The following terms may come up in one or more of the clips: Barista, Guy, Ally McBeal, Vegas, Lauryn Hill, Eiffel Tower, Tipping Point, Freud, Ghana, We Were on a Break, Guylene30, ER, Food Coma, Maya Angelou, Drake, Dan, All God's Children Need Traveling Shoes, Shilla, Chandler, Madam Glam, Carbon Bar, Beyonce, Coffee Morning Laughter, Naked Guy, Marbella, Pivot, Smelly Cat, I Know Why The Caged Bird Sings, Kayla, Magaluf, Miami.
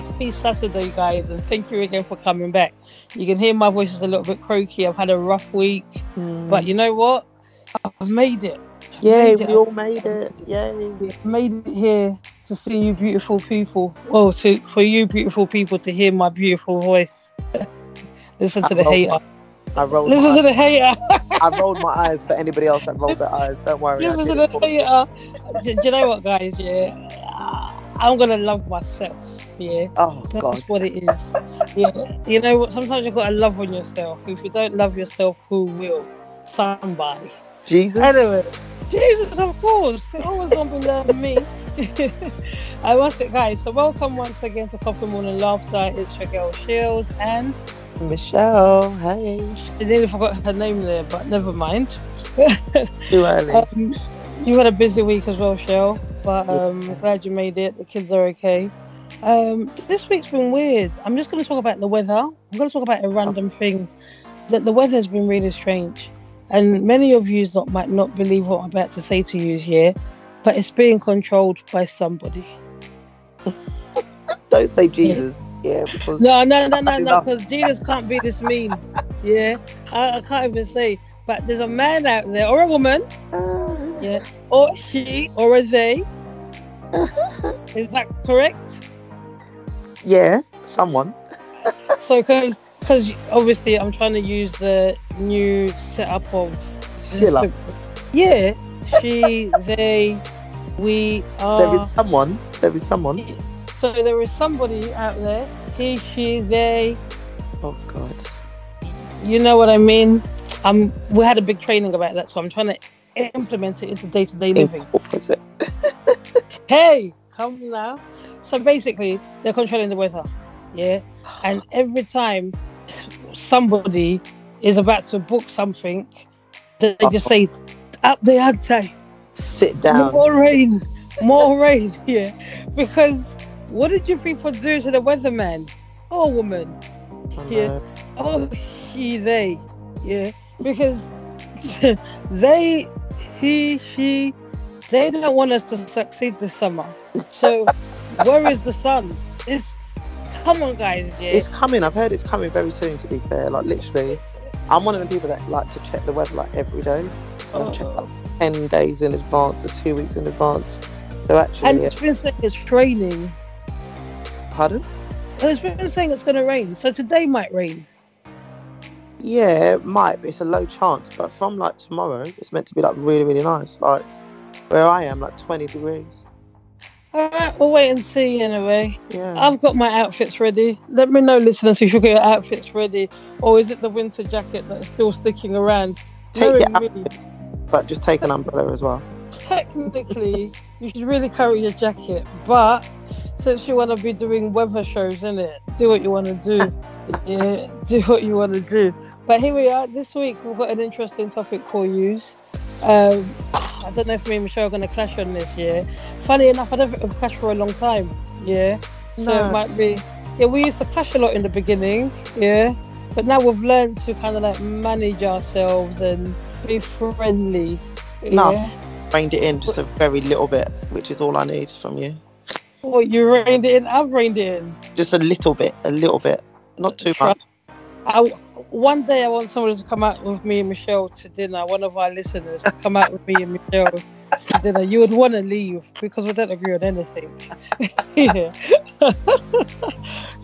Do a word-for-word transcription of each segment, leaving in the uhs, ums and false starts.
Happy Saturday, guys, and thank you again for coming back. You can hear my voice is a little bit croaky. I've had a rough week, mm. but you know what? I've made it. I've Yay, made it. we all made it. Yay. We've made it here to see you beautiful people. Well, to, for you beautiful people to hear my beautiful voice. Listen I to the rolled, hater. I rolled Listen my to eyes. the hater. I rolled my eyes for anybody else that rolled their eyes. Don't worry. Listen to the hater. Do, do you know what, guys? Yeah. I'm gonna love myself, yeah. Oh, that's God. what it is. Yeah. You know what? Sometimes you've got to love on yourself. If you don't love yourself, who will? Somebody. Jesus. Anyway, Jesus, of course. You're always gonna be loving me. I must say, guys. So welcome once again to Coffee Morning Laughter. It's your girl Shiels and Michelle. Hey. I nearly forgot her name there, but never mind. Too early. Um, you had a busy week as well, Shell. But um, I'm glad you made it. The kids are okay. Um, this week's been weird. I'm just going to talk about the weather. I'm going to talk about a random thing. That the weather's been really strange. And many of you not, might not believe what I'm about to say to you here, but it's being controlled by somebody. Don't say Jesus. Yeah. yeah no, no, no, no, no, because Jesus can't be this mean. Yeah. I, I can't even say. But there's a man out there, or a woman, uh, yeah, or she, or a they. Is that correct? Yeah, someone. So, because because obviously I'm trying to use the new setup of Shilla. Yeah, she, they, we are. There is someone. There is someone. So there is somebody out there. He, she, they. Oh God. You know what I mean. Um, we had a big training about that, so I'm trying to implement it into day-to-day living. Hey, come now. So basically, they're controlling the weather, yeah? And every time somebody is about to book something, they just say, up the ante. Sit down. More rain. More rain, yeah. Because what did you people do to the weatherman? Oh, woman. Yeah. Oh, she, they. Yeah. Because they, he, she, they don't want us to succeed this summer. So where is the sun? It's, come on, guys. Yeah. It's coming. I've heard it's coming very soon, to be fair. Like, literally, I'm one of the people that like to check the weather like every day. Oh. I check like ten days in advance or two weeks in advance. So actually... And it's yeah. been saying it's raining. Pardon? It's been saying it's going to rain. So today might rain. Yeah, it might, but it's a low chance. But from like tomorrow, it's meant to be like really, really nice. Like where I am, like twenty degrees. All right, we'll wait and see anyway. Yeah. I've got my outfits ready. Let me know, listeners, if you've got your outfits ready. Or is it the winter jacket that's still sticking around? Take it out, but just take an umbrella as well. Technically, you should really carry your jacket. But since you want to be doing weather shows, innit? Do what you want to do. Yeah, do what you want to do. But here we are. This week we've got an interesting topic for you. Um, I don't know if me and Michelle are going to clash on this. Yeah. Funny enough, I don't think we've clashed for a long time. Yeah. So no. It might be. Yeah, we used to clash a lot in the beginning. Yeah. But now we've learned to kind of like manage ourselves and be friendly. No, yeah? I've reined it in just a very little bit, which is all I need from you. Oh, you reined it in. I've reined it in. Just a little bit. A little bit. Not too much. I, one day I want someone to come out with me and Michelle to dinner. One of our listeners to come out with me and Michelle to dinner. You would want to leave because we don't agree on anything. Yeah.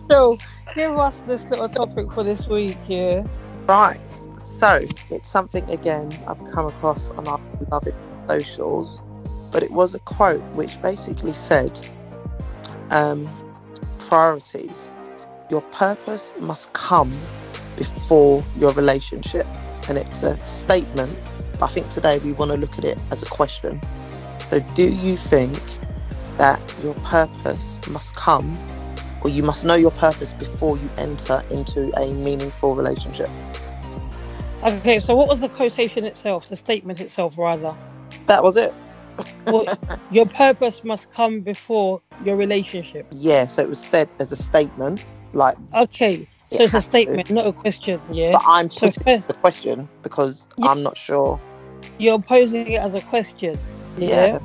So give us this little topic for this week, yeah. Right. So it's something again I've come across on our beloved socials, but it was a quote which basically said, um, priorities. Your purpose must come before your relationship. And it's a statement, but I think today we want to look at it as a question. So do you think that your purpose must come, or you must know your purpose before you enter into a meaningful relationship? Okay, so what was the quotation itself, the statement itself rather? That was it. Well, your purpose must come before your relationship. Yeah, so it was said as a statement. Like, okay, so it it's a statement, to. not a question, yeah. But I'm putting so, it as a question because yeah, I'm not sure. You're posing it as a question, yeah. yeah.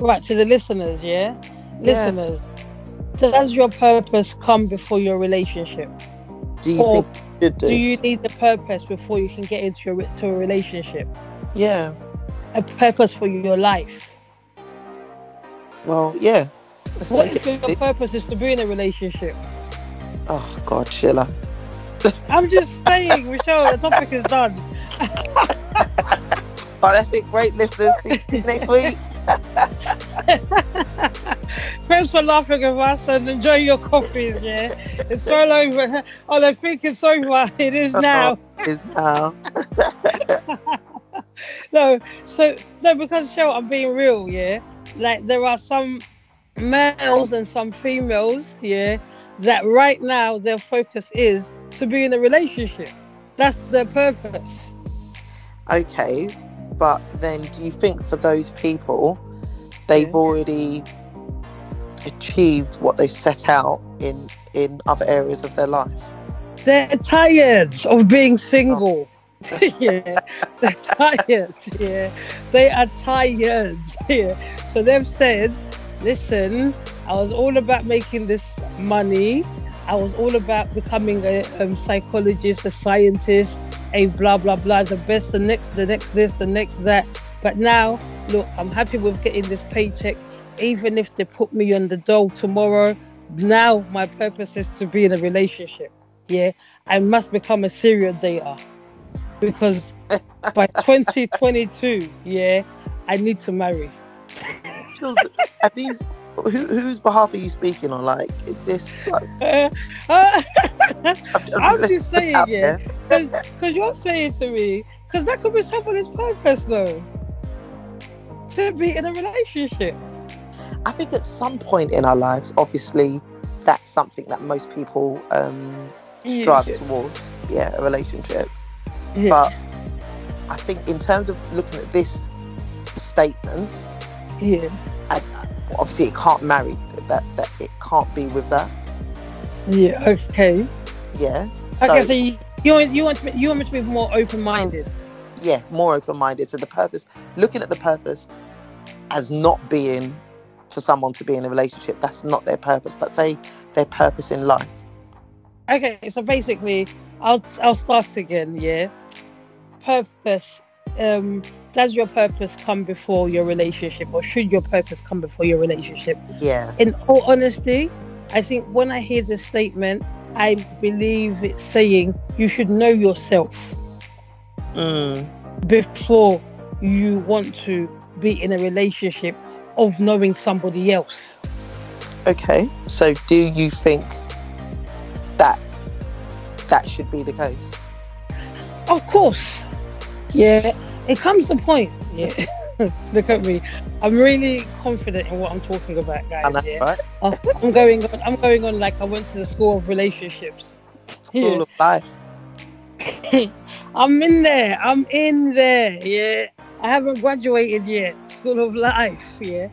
Right, to the listeners, yeah. yeah. Listeners, Does your purpose come before your relationship? Do you, or think you do? do you need the purpose before you can get into a, to a relationship? Yeah. A purpose for your life. Well, yeah. Let's what if your it. purpose is to be in a relationship? Oh, God, Shilla. I'm just saying, Michelle, the topic is done. Oh, that's it. Great, listeners. See you next week. Thanks for laughing with us and enjoy your coffees, yeah? It's all over. Oh, I think it's over. It is now. It is now. No, so, no, because, Shell, I'm being real, yeah? Like, there are some males and some females, yeah, that right now their focus is to be in a relationship. That's their purpose. Okay, but then do you think for those people, they've yeah. already achieved what they've set out in, in other areas of their life? They're tired of being single. Oh. Yeah, they're tired. Yeah, they are tired. Yeah, so they've said, listen, I was all about making this money. I was all about becoming a um, psychologist, a scientist, a blah blah blah, the best, the next, the next this, the next that. But now, look, I'm happy with getting this paycheck, even if they put me on the dole tomorrow. Now my purpose is to be in a relationship. Yeah, I must become a serial dater. Because by twenty twenty-two, yeah, I need to marry. Are these, who, whose behalf are you speaking on? Like, is this like? Uh, uh, I'm, I'm, I'm just, just saying, yeah, because you're saying to me, because that could be somebody's purpose, though, to be in a relationship. I think at some point in our lives, obviously, that's something that most people um, strive yeah. towards. Yeah, a relationship. Yeah. But I think in terms of looking at this statement, yeah, I, obviously it can't marry that, that it can't be with that. Yeah. Okay. Yeah. So, okay. So you, you want you want to be, you want me to be more open-minded. Yeah, more open-minded. So the purpose, looking at the purpose as not being for someone to be in a relationship, that's not their purpose, but say their purpose in life. Okay. So basically, I'll I'll start again. Yeah. Purpose, um does your purpose come before your relationship, or should your purpose come before your relationship? Yeah, in all honesty, I think when I hear this statement, I believe it's saying you should know yourself mm. before you want to be in a relationship of knowing somebody else. Okay, so do you think that that should be the case? Of course. Yeah, it comes to point. Yeah. Look at me. I'm really confident in what I'm talking about, guys. And that's yeah. right. I'm going on I'm going on like I went to the school of relationships. School yeah. of life. I'm in there. I'm in there. Yeah. I haven't graduated yet. School of life, yeah.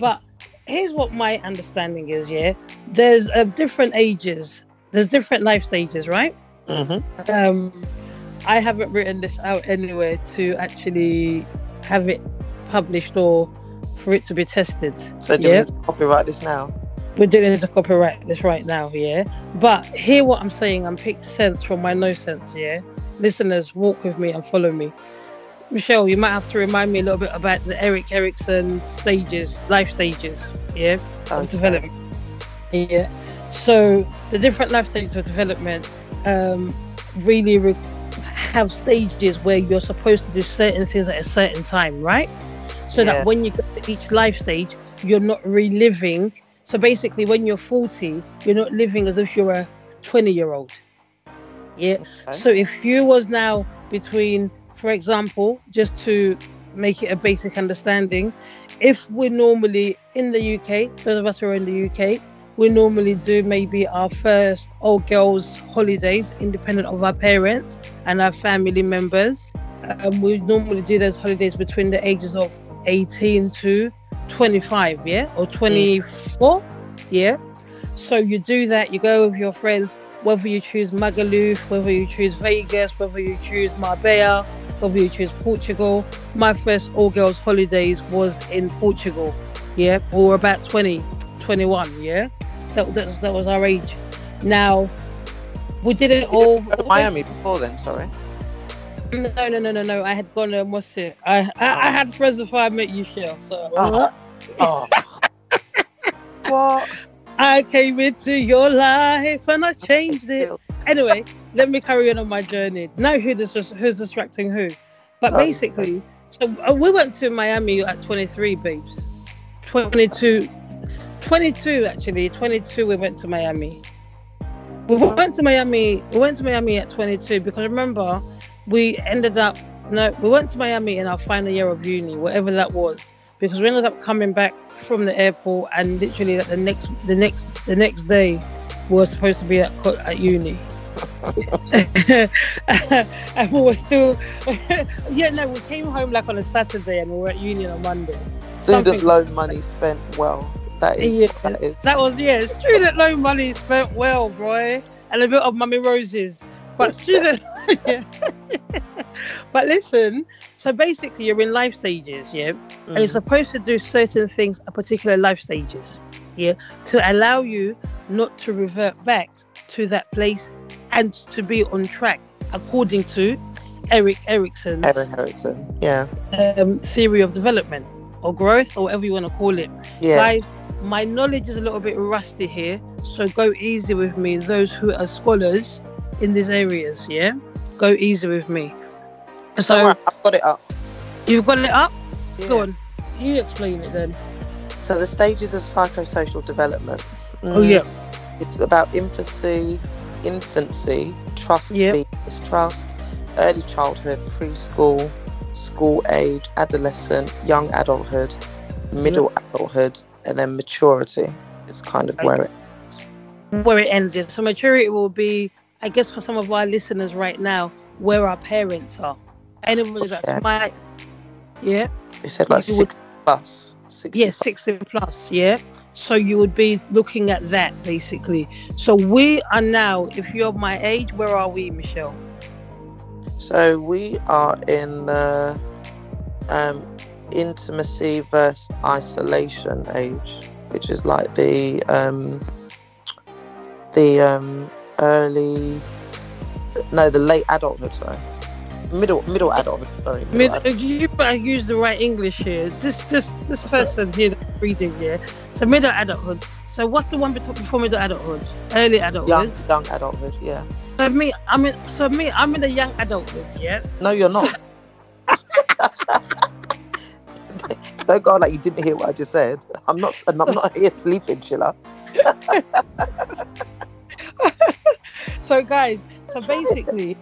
But here's what my understanding is, yeah. There's uh, different ages. There's different life stages, right? Mm-hmm. Um I haven't written this out anywhere to actually have it published or for it to be tested. So do yeah? we need to copyright this now? We're doing to copyright this right now, yeah? But hear what I'm saying and pick sense from my no sense, yeah? Listeners, walk with me and follow me. Michelle, you might have to remind me a little bit about the Erik Erikson stages, life stages, yeah? Okay. Of development. Yeah. So the different life stages of development um, really re have stages where you're supposed to do certain things at a certain time, right? So yeah. that when you get to each life stage, you're not reliving. So basically when you're forty, you're not living as if you're a twenty year old. Yeah. Okay. So if you was now between, for example, just to make it a basic understanding, if we're normally in the U K, those of us who are in the U K, we normally do maybe our first old girls holidays, independent of our parents and our family members. Um, we normally do those holidays between the ages of eighteen to twenty-five, yeah? Or twenty-four, yeah? So you do that, you go with your friends, whether you choose Magaluf, whether you choose Vegas, whether you choose Marbella, whether you choose Portugal. My first all girls holidays was in Portugal, yeah? Or about twenty, twenty-one, yeah? that, that, that was our age. Now, we did it all. You were in Miami before then, sorry. No, no, no, no, no. I had gone and what's it? I, I, oh. I had friends before I met you, Shiels. So. Oh. Oh. What? I came into your life and I changed it. Anyway, let me carry on on my journey. Now, who this was, who's distracting who? But oh, basically, so we went to Miami at twenty-three, babes. twenty-two, twenty-two actually, twenty-two. We went to Miami. We went to Miami. We went to Miami at twenty-two because remember, we ended up no. We went to Miami in our final year of uni, whatever that was, because we ended up coming back from the airport and literally like, the next, the next, the next day, we were supposed to be at at uni. And we were still yeah no we came home like on a Saturday and we were at uni on Monday. Student loan money spent well. That is, yeah, that is that was yeah student loan money spent well, boy, and a bit of mummy roses, but student yeah. But listen, so basically you're in life stages, yeah, mm. and you're supposed to do certain things at particular life stages, yeah, to allow you not to revert back to that place and to be on track, according to Erik Erikson's Erik Erikson, yeah, um, theory of development or growth or whatever you want to call it. Yeah. Guys, my knowledge is a little bit rusty here, so go easy with me. Those who are scholars in these areas, yeah, go easy with me. So right, I've got it up. You've got it up. Yeah. Go on, you explain it then. So the stages of psychosocial development. Mm. Oh yeah. It's about infancy, infancy, trust, yep. distrust, early childhood, preschool, school age, adolescent, young adulthood, middle yep. adulthood, and then maturity is kind of okay. where it ends. Where it ends, yes. So maturity will be, I guess, for some of our listeners right now, where our parents are. Anybody that's yeah. my, yeah. It said like sixty would, plus. sixty yeah, plus. sixty plus, yeah. So you would be looking at that, basically. So we are now, if you're my age, where are we, Michelle? So we are in the um, intimacy versus isolation age, which is like the um, the um, early, no, the late adulthood, sorry. Middle, middle adult. Sorry, middle Mid, you better use the right English here. This, this, this person here that's reading here. So middle adulthood. So what's the one before middle adulthood? Early adulthood. Young, young adulthood. Yeah. So me, I'm in. So me, I'm in the young adulthood. Yeah. No, you're not. Don't go on like you didn't hear what I just said. I'm not. I'm not here sleeping, Shilla. So guys, so basically.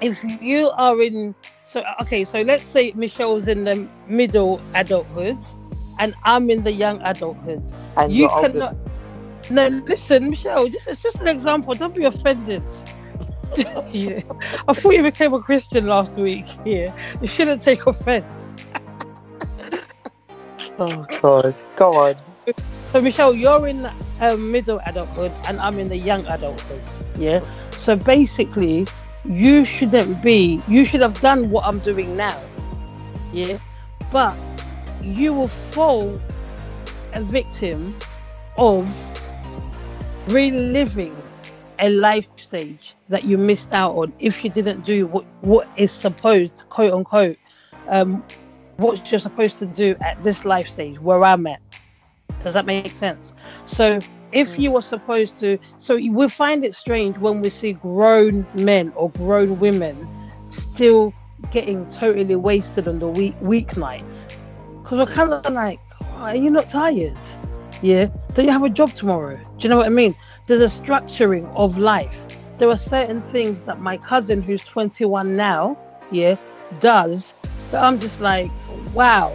If you are in, so okay, so let's say Michelle's in the middle adulthood, and I'm in the young adulthood. And you cannot. No, listen, Michelle. This is just an example. Don't be offended. Yeah. I thought you became a Christian last week. Yeah, you shouldn't take offense. Oh God, go on. So Michelle, you're in um, middle adulthood, and I'm in the young adulthood. Yeah. So basically. You shouldn't be, you should have done what I'm doing now, yeah, but you will fall a victim of reliving a life stage that you missed out on if you didn't do what what is supposed, quote unquote, um what you're supposed to do at this life stage where I'm at. Does that make sense? So if you were supposed to, so we find it strange when we see grown men or grown women still getting totally wasted on the week weeknights, because we're kind of like, oh, are you not tired? Yeah, don't you have a job tomorrow? Do you know what I mean? There's a structuring of life. There are certain things that my cousin, who's twenty-one now, yeah, does that I'm just like, wow.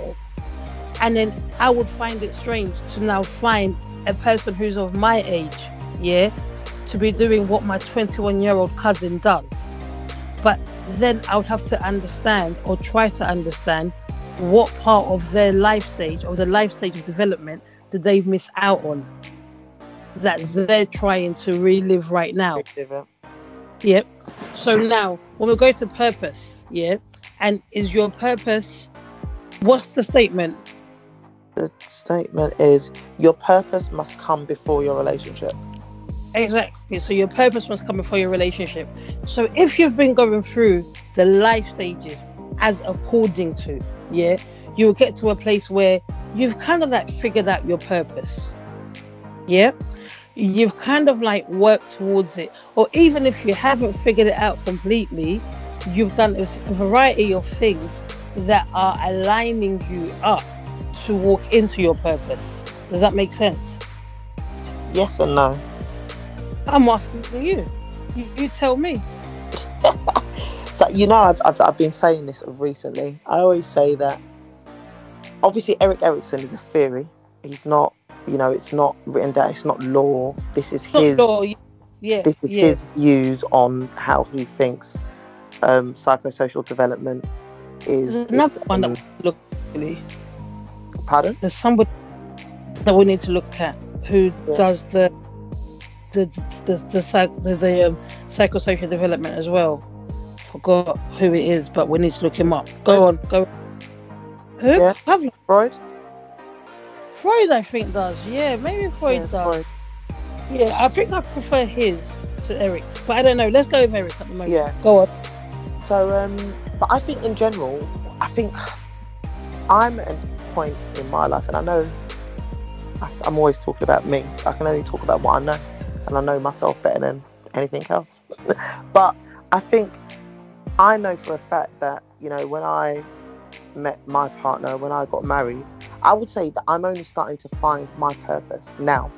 And then I would find it strange to now find a person who's of my age, yeah, to be doing what my twenty-one-year-old cousin does. But then I would have to understand or try to understand what part of their life stage, or the life stage of development, did they miss out on that they're trying to relive right now. Yep. Yeah. So now, when we go to purpose, yeah, and is your purpose, what's the statement? the statement is your purpose must come before your relationship. Exactly. So your purpose must come before your relationship. So if you've been going through the life stages as according to, yeah, you'll get to a place where you've kind of like figured out your purpose. Yeah. You've kind of like worked towards it. Or even if you haven't figured it out completely, you've done a variety of things that are aligning you up to walk into your purpose. Does that make sense? Yes or no? I'm asking you. You, you tell me. So, you know, I've, I've, I've been saying this recently. I always say that, obviously, Erik Erikson is a theory. He's not, you know, it's not written down. It's not law. This is his, law. Yeah, this is yeah. his views on how he thinks um, psychosocial development is. Another one um, that we look really. Pardon? There's somebody that we need to look at who yeah. does the... The the the, the, the um, psychosocial development as well. Forgot who it is, but we need to look him up. Go on, go. Who? Yeah. Freud. Freud, I think does. Yeah, maybe Freud yeah, does. Freud. Yeah, I think I prefer his to Erik's, but I don't know. Let's go with Erik at the moment. Yeah, go on. So, um, but I think in general, I think I'm at a point in my life, and I know I, I'm always talking about me. I can only talk about what I know. And I know myself better than anything else. But I think I know for a fact that, you know, when I met my partner, when I got married, I would say that I'm only starting to find my purpose now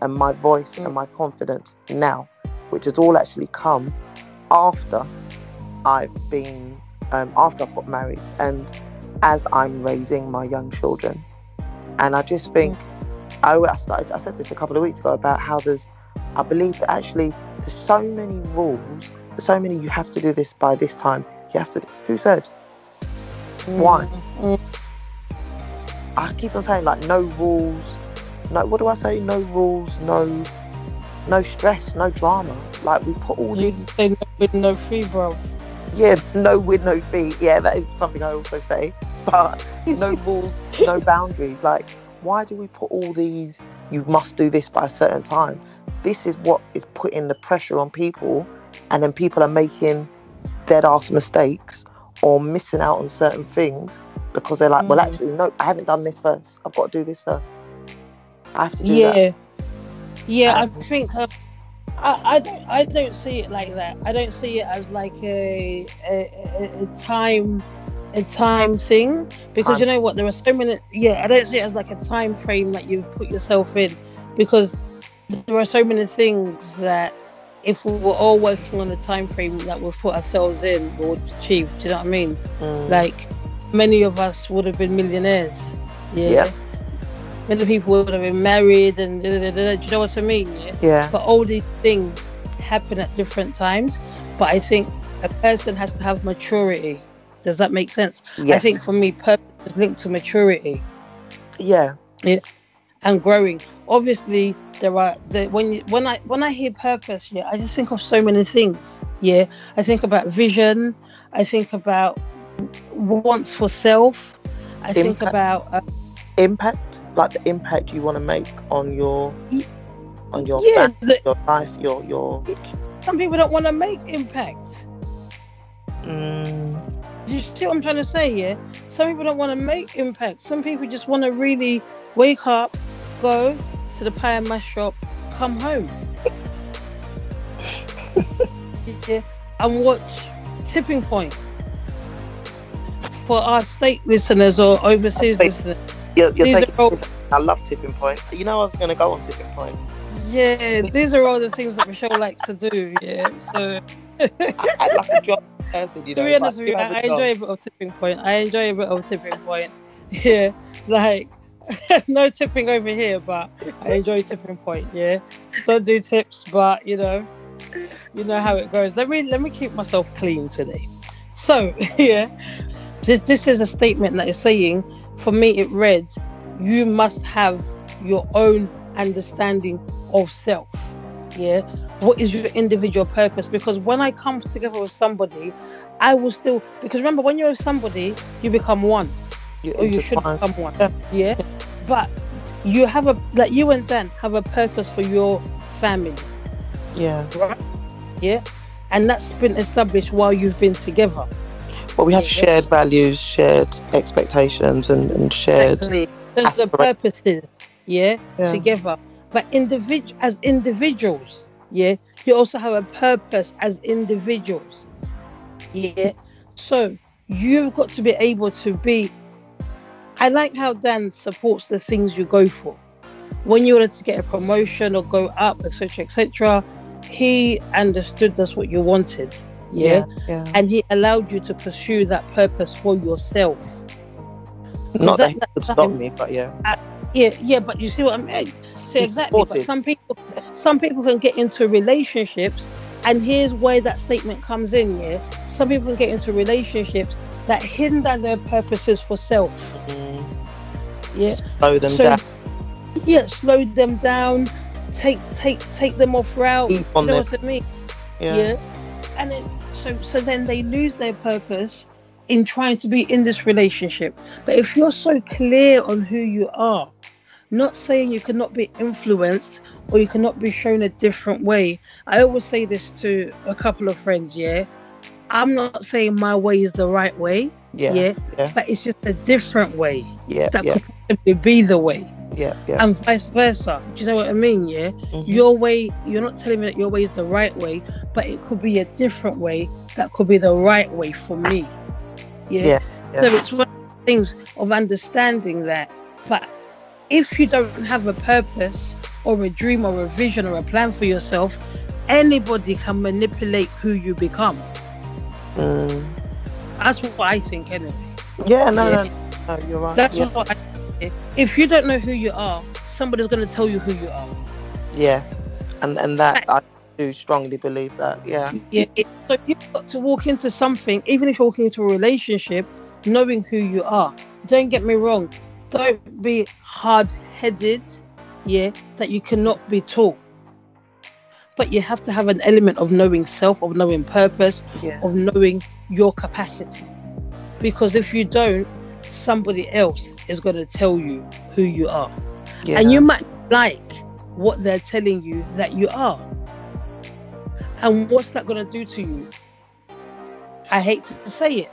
and my voice mm. and my confidence now, which has all actually come after I've been, um, after I've got married and as I'm raising my young children. And I just think, mm. I, I, started, I said this a couple of weeks ago about how there's, I believe that actually there's so many rules, there's so many you have to do this by this time, you have to do, who said? Mm. Why? Mm. I keep on saying like no rules, no, what do I say? No rules, no no stress, no drama. Like we put all these... You say no with no fee, bro. Yeah, no with no fee. Yeah, that is something I also say. But no rules, no boundaries. Like why do we put all these, you must do this by a certain time? This is what is putting the pressure on people, and then people are making dead-ass mistakes or missing out on certain things because they're like, mm. well, actually, no, I haven't done this first. I've got to do this first. I have to do yeah. that. Yeah, um, I think uh, I, I, don't, I don't see it like that. I don't see it as like a, a, a time... a time thing because time. You know what, there are so many yeah I don't see it as like a time frame that you've put yourself in, because there are so many things that if we were all working on the time frame that we've put ourselves in, we would achieve. Do you know what I mean? mm. Like many of us would have been millionaires. yeah, yeah. Many people would have been married and da, da, da, da, do you know what I mean? yeah? Yeah but all these things happen at different times, but I think a person has to have maturity. Does that make sense? Yes. I think for me, purpose is linked to maturity. Yeah. yeah. And growing. Obviously, there are the, when you, when I when I hear purpose, yeah, I just think of so many things. Yeah, I think about vision. I think about wants for self. I impact. think about uh, impact, like the impact you want to make on your on your yeah, family, the, your life, your your. Some people don't want to make impact. Mm. You see what I'm trying to say? Yeah, some people don't want to make impact. Some people just want to really wake up, go to the pie and mash shop, come home, yeah, and watch Tipping Point. For our state listeners or overseas think, listeners, you're, you're taking all, this, I love Tipping Point. You know, I was going to go on Tipping Point. Yeah, these are all the things that Michelle likes to do. Yeah, so I, I like a job. Person, you know, to be honest with you, I enjoy a bit of Tipping Point. I enjoy a bit of Tipping Point. Yeah, like no tipping over here, but I enjoy Tipping Point. Yeah, don't do tips, but you know, you know how it goes. Let me let me keep myself clean today. So yeah, this this is a statement that is saying for me. It reads, "You must have your own understanding of self." Yeah, what is your individual purpose? Because when I come together with somebody, I will still, because remember when you're with somebody, you become one, you, or you should become one. Yeah, but you have a, like you and Dan have a purpose for your family. Yeah. Right? Yeah. And that's been established while you've been together. Well, we have yeah. shared values, shared expectations, and, and shared... Exactly. Those are purposes, yeah, yeah, together. But individ- as individuals, yeah, you also have a purpose as individuals, yeah. So you've got to be able to be... I like how Dan supports the things you go for. When you wanted to get a promotion or go up, et cetera, et cetera, he understood that's what you wanted, yeah? Yeah, yeah, and he allowed you to pursue that purpose for yourself. Not that he could stop me, but yeah, uh, yeah, yeah. But you see what I mean? So he's exactly. Supportive. But some people, some people can get into relationships, and here's where that statement comes in. Yeah, some people can get into relationships that hinder their purposes for self. Mm-hmm. Yeah, slow them so, down. Yeah, slow them down. Take, take, take them off route. You know them. What I mean? Yeah. Yeah. And then, so, so then they lose their purpose in trying to be in this relationship. But if you're so clear on who you are, not saying you cannot be influenced or you cannot be shown a different way. I always say this to a couple of friends. Yeah, I'm not saying my way is the right way. Yeah, yeah, yeah. But it's just a different way. Yeah, that yeah. could possibly be the way. Yeah, yeah. And vice versa. Do you know what I mean? Yeah. Mm-hmm. Your way, you're not telling me that your way is the right way, but it could be a different way that could be the right way for me. Yeah. Yeah, yeah. So it's one of the things of understanding that. But if you don't have a purpose or a dream or a vision or a plan for yourself, anybody can manipulate who you become. Mm. That's what I think, anyway. Yeah, no, yeah. No, no, no, you're right. That's yeah. what I think. If you don't know who you are, somebody's going to tell you who you are. Yeah, and and that, I do strongly believe that, yeah. Yeah, so you've got to walk into something, even if you're walking into a relationship, knowing who you are. Don't get me wrong, don't be hard-headed, yeah, that you cannot be taught. But you have to have an element of knowing self, of knowing purpose, yeah. of knowing your capacity. Because if you don't, somebody else is going to tell you who you are, yeah. and you might like what they're telling you that you are. And what's that going to do to you? I hate to say it,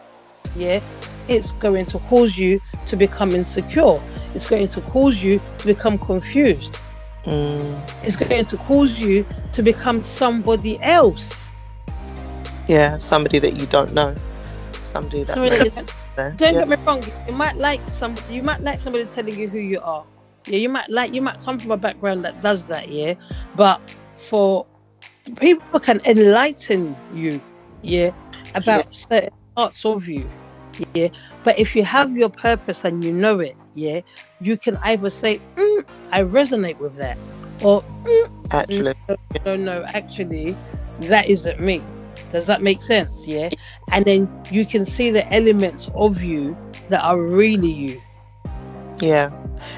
yeah, it's going to cause you to become insecure. It's going to cause you to become confused. Mm. It's going to cause you to become somebody else. Yeah, somebody that you don't know. Somebody that. Somebody that Don't yeah. get me wrong. You might like some. You might like somebody telling you who you are. Yeah, you might like. You might come from a background that does that. Yeah, but for people can enlighten you. Yeah, about yeah. certain parts of you. Yeah, but if you have your purpose and you know it, yeah, you can either say, mm, "I resonate with that," or mm, "Actually, no, no, no, actually, that isn't me." Does that make sense? Yeah. And then you can see the elements of you that are really you. Yeah.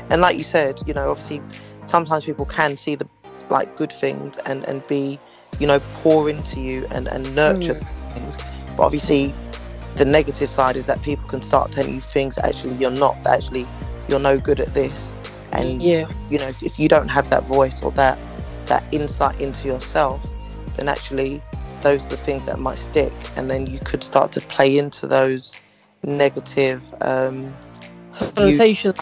And like you said, you know, obviously sometimes people can see the like good things and, and be, you know, pour into you and, and nurture mm. things. But obviously the negative side is that people can start telling you things that actually you're not, that actually you're no good at this. And, yeah. you know, if you don't have that voice or that, that insight into yourself, then actually... those are the things that might stick, and then you could start to play into those negative um connotations,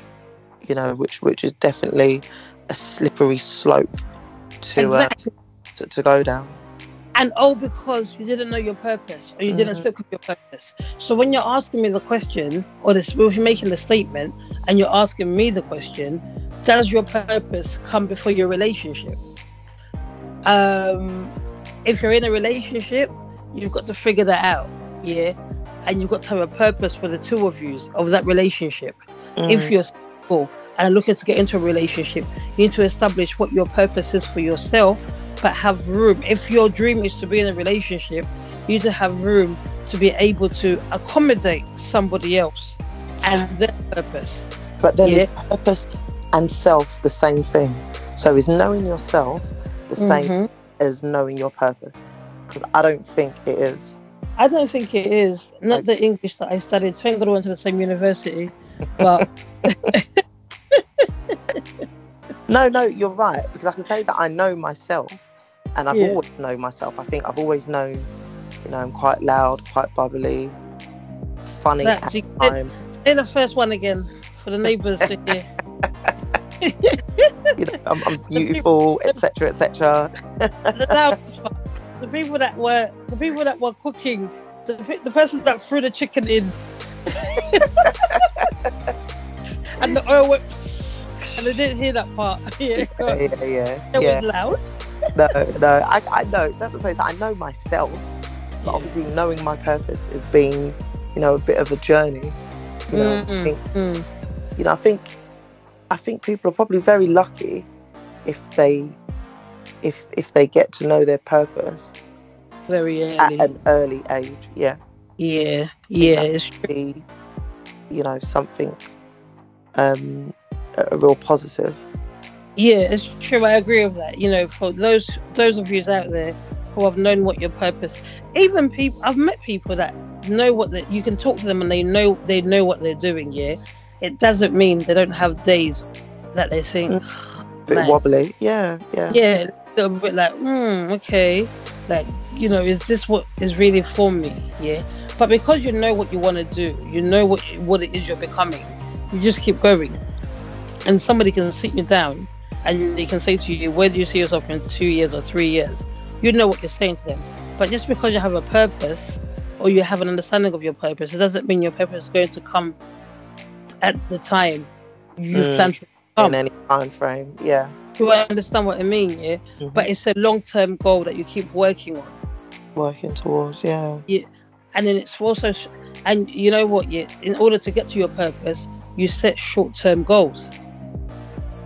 you know, which which is definitely a slippery slope to, exactly. uh, to to go down. And all because you didn't know your purpose, or you mm-hmm. didn't stick with your purpose. So when you're asking me the question, or this, if you're making the statement and you're asking me the question, does your purpose come before your relationship? um If you're in a relationship, you've got to figure that out, yeah? And you've got to have a purpose for the two of you, of that relationship. Mm. If you're single and looking to get into a relationship, you need to establish what your purpose is for yourself, but have room. If your dream is to be in a relationship, you need to have room to be able to accommodate somebody else and their purpose. But then yeah? is purpose and self the same thing? So is knowing yourself the same mm-hmm. as knowing your purpose? Because I don't think it is. I don't think it is. Not the English that I studied. Thank God I went to the same university. But No, no, you're right. Because I can tell you that I know myself. And I've yeah. always known myself. I think I've always known, you know, I'm quite loud, quite bubbly, funny that, at the time. Say the first one again for the neighbours to hear. You know, I'm, I'm beautiful, et cetera, et cetera. The people that were the people that were cooking, the the person that threw the chicken in, and the oil whips, and I didn't hear that part. Yeah, yeah, yeah. yeah it yeah. was loud. No, no, I, I know. That's what I'm saying. I know myself, but yeah. obviously knowing my purpose has been, you know, a bit of a journey. You know, mm-mm, I think, mm. you know, I think, I think people are probably very lucky if they, if if they get to know their purpose very early. At an early age. Yeah. Yeah. Yeah. It's true. You know, something, um, a real positive. Yeah, it's true. I agree with that. You know, for those those of you out there who have known what your purpose, even people, I've met people that know what that you can talk to them and they know they know what they're doing. Yeah, it doesn't mean they don't have days that they think oh, a bit man. wobbly. Yeah, yeah, yeah, a little bit like, hmm, okay, like, you know, is this what is really for me? Yeah, but because you know what you want to do, you know what what it is you're becoming, you just keep going, and somebody can sit you down. And they can say to you, where do you see yourself in two years or three years? You know what you're saying to them. But just because you have a purpose or you have an understanding of your purpose, it doesn't mean your purpose is going to come at the time you mm. plan to come. In any time frame, yeah. You understand what I mean, yeah? Mm-hmm. But it's a long-term goal that you keep working on. Working towards, yeah. Yeah. And then it's also, sh and you know what, yeah? In order to get to your purpose, you set short-term goals.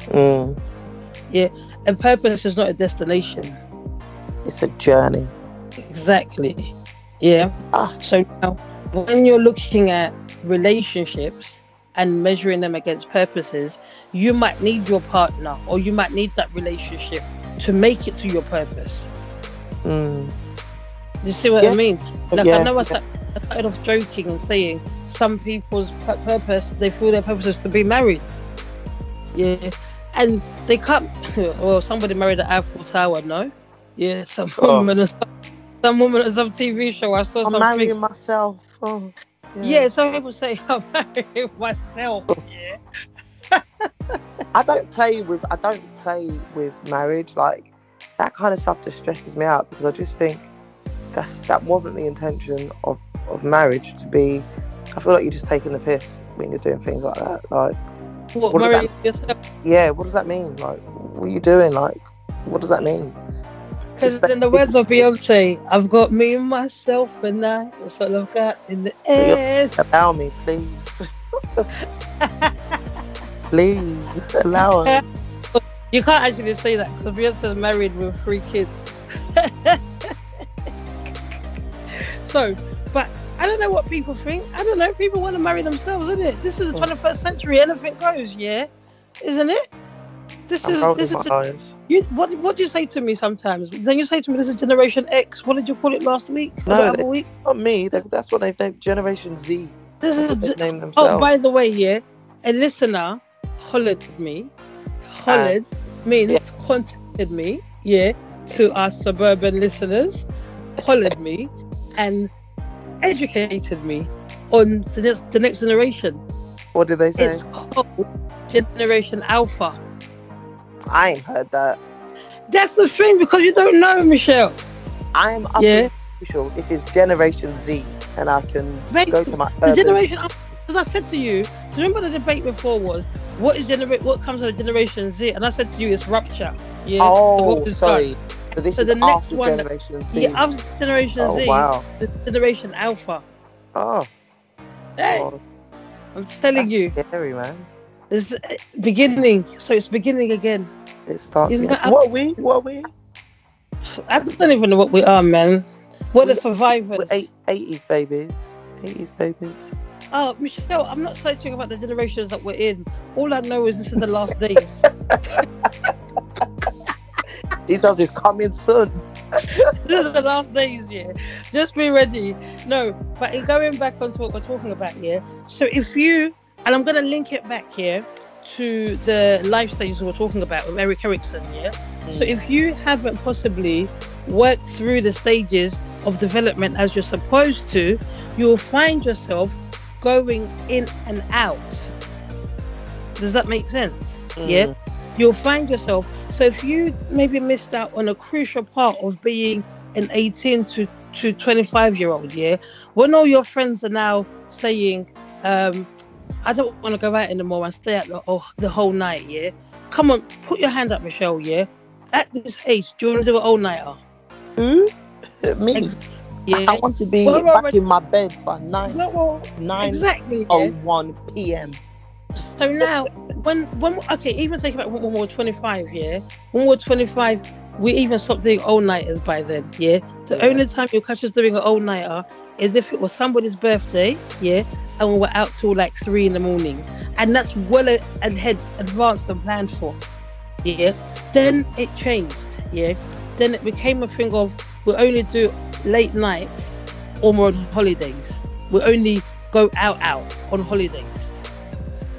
Mm. Yeah, and purpose is not a destination. It's a journey. Exactly. Yeah. Ah. So now, when you're looking at relationships and measuring them against purposes, you might need your partner or you might need that relationship to make it to your purpose. Mm. You see what yeah. I mean? Like, yeah. I know I started, I started off joking and saying some people's purpose, they feel their purpose is to be married. Yeah. And they can't, well, somebody married at Eiffel Tower, no? Yeah, some oh. woman or some, some woman or some T V show. I saw I'm marrying things. myself. Oh, yeah. yeah, some people say, I'm marrying myself. Oh. Yeah. I don't play with, I don't play with marriage. Like, that kind of stuff just stresses me out because I just think that's, that wasn't the intention of, of marriage to be. I feel like you're just taking the piss when you're doing things like that. Like, What, what marrying yourself? Yeah, what does that mean? Like, what are you doing? Like, what does that mean? Because in the words of Beyonce, I've got me, myself, and I. That's all I've got in the air. Allow me, please. Please, allow us. You can't actually say that because Beyonce's married with three kids. So, but I don't know what people think. I don't know. People want to marry themselves, isn't it? This is the twenty-first century. Anything goes, yeah, isn't it? This I'm is this is. Eyes. You, what what do you say to me sometimes? Then you say to me, "This is Generation X." What did you call it last week? No, they, week? not me. They, that's what they've named Generation Z. This that's is named themselves. Oh, by the way, yeah, a listener hollered me. Hollered uh, means yeah. contacted me. Yeah, to our suburban listeners, hollered me and educated me on the next, the next generation. What did they say? It's called Generation Alpha. I ain't heard that. That's the thing, because you don't know, Michelle. I am yeah. official. It is Generation Z, and I can Babies. go to my urban. The Generation Alpha, because I said to you, do you remember the debate before was, what is genera what comes out of Generation Z? And I said to you, it's rupture. Yeah. Oh, sorry. Gone. So this so is the next one, Generation Z. Yeah, after Generation oh, Z, wow. the Generation Alpha. Oh, hey, oh. I'm telling That's you, scary, man. It's beginning, so it's beginning again. It starts. Again. Know, what are we? What are we? I don't even know what we are, man. What are survivors? We're eighties babies. eighties babies. Oh, Michelle, I'm not searching about the generations that we're in. All I know is this is the last days. Jesus is coming soon. This is the last days, yeah. Just be ready. No, but in going back onto what we're talking about here, so if you, and I'm going to link it back here, to the life stages we're talking about with Erik Erikson, yeah? Mm. So if you haven't possibly worked through the stages of development as you're supposed to, you'll find yourself going in and out. Does that make sense? Mm. Yeah? You'll find yourself. So if you maybe missed out on a crucial part of being an eighteen to twenty-five year old, yeah, when all your friends are now saying, um, I don't want to go out anymore and stay out the, oh, the whole night, yeah? Come on, put your hand up, Michelle, yeah? At this age, do you want to do an all-nighter? Hmm? Me? Ex- yeah. I want to be well, back already- in my bed by nine, well, well, nine exactly, or yeah. one p.m. So now, when, when okay, even think about when we were twenty-five, yeah? When we were twenty-five, we even stopped doing all-nighters by then, yeah? The yeah. only time you'll catch us doing an all-nighter is if it was somebody's birthday, yeah? And we were out till like three in the morning. And that's well ahead, advanced and planned for, yeah? Then it changed, yeah? Then it became a thing of, we'll only do late nights or more on holidays. We'll only go out, out on holidays.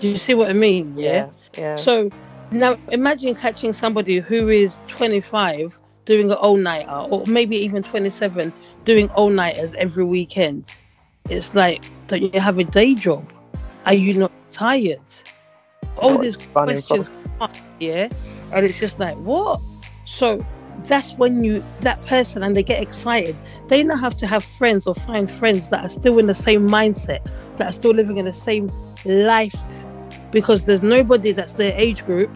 Do you see what I mean? Yeah, yeah, yeah. So now imagine catching somebody who is twenty-five doing an all-nighter, or maybe even twenty-seven doing all-nighters every weekend. It's like, don't you have a day job? Are you not tired? All these questions come up, yeah? And it's just like, what? So that's when you, that person, and they get excited. They now have to have friends or find friends that are still in the same mindset, that are still living in the same life, because there's nobody that's their age group.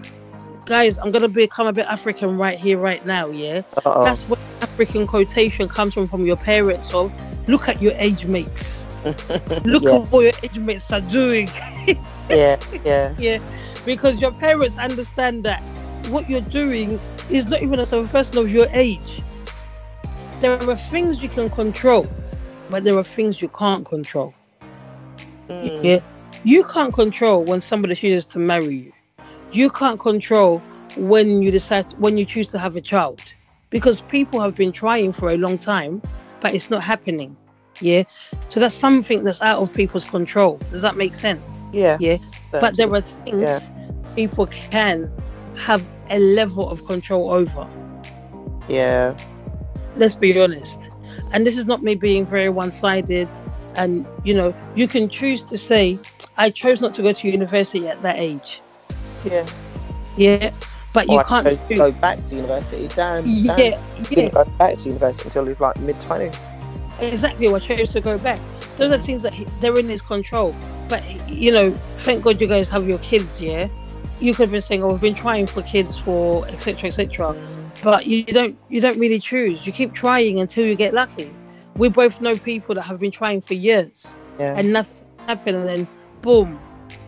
Guys, I'm going to become a bit African right here, right now, yeah? Uh-oh. That's where African quotation comes from, from your parents. So look at your age mates. Look yeah. at what your age mates are doing. Yeah, yeah. Yeah, because your parents understand that what you're doing is not even as a person of your age. There are things you can control, but there are things you can't control. Mm. Yeah, you can't control when somebody chooses to marry you. You can't control when you decide, when you choose to have a child, because people have been trying for a long time, but it's not happening. Yeah. So that's something that's out of people's control. Does that make sense? Yeah. Yeah. But, but there are things yeah. people can have a level of control over. Yeah. Let's be honest. And this is not me being very one-sided. And, you know, you can choose to say, I chose not to go to university at that age. Yeah, yeah, but or you can't go, go back to university. Damn, yeah, damn. You yeah. Go back to university until he's like mid twenties. Exactly, I chose to go back. Those are things that he, they're in his control. But you know, thank God you guys have your kids. Yeah, you could have been saying, "Oh, I've been trying for kids for et cetera et cetera" Mm. But you don't, you don't really choose. You keep trying until you get lucky. We both know people that have been trying for years yeah. and nothing happened, and then boom,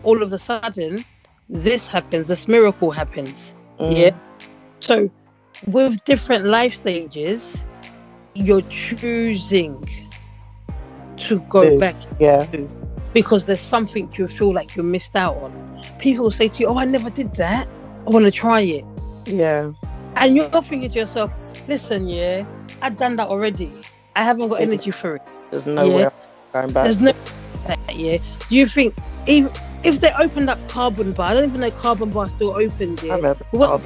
all of a sudden. This happens, this miracle happens. Mm. Yeah. So with different life stages, you're choosing to go Dude, back yeah. to, because there's something you feel like you missed out on. People say to you, oh, I never did that. I want to try it. Yeah. And you're thinking to yourself, listen, yeah, I've done that already. I haven't got energy for it. There's no yeah? way I'm going back. There's no that, yeah. Do you think even if they opened up Carbon Bar, I don't even know Carbon Bar still opened, yeah? I remember. We went,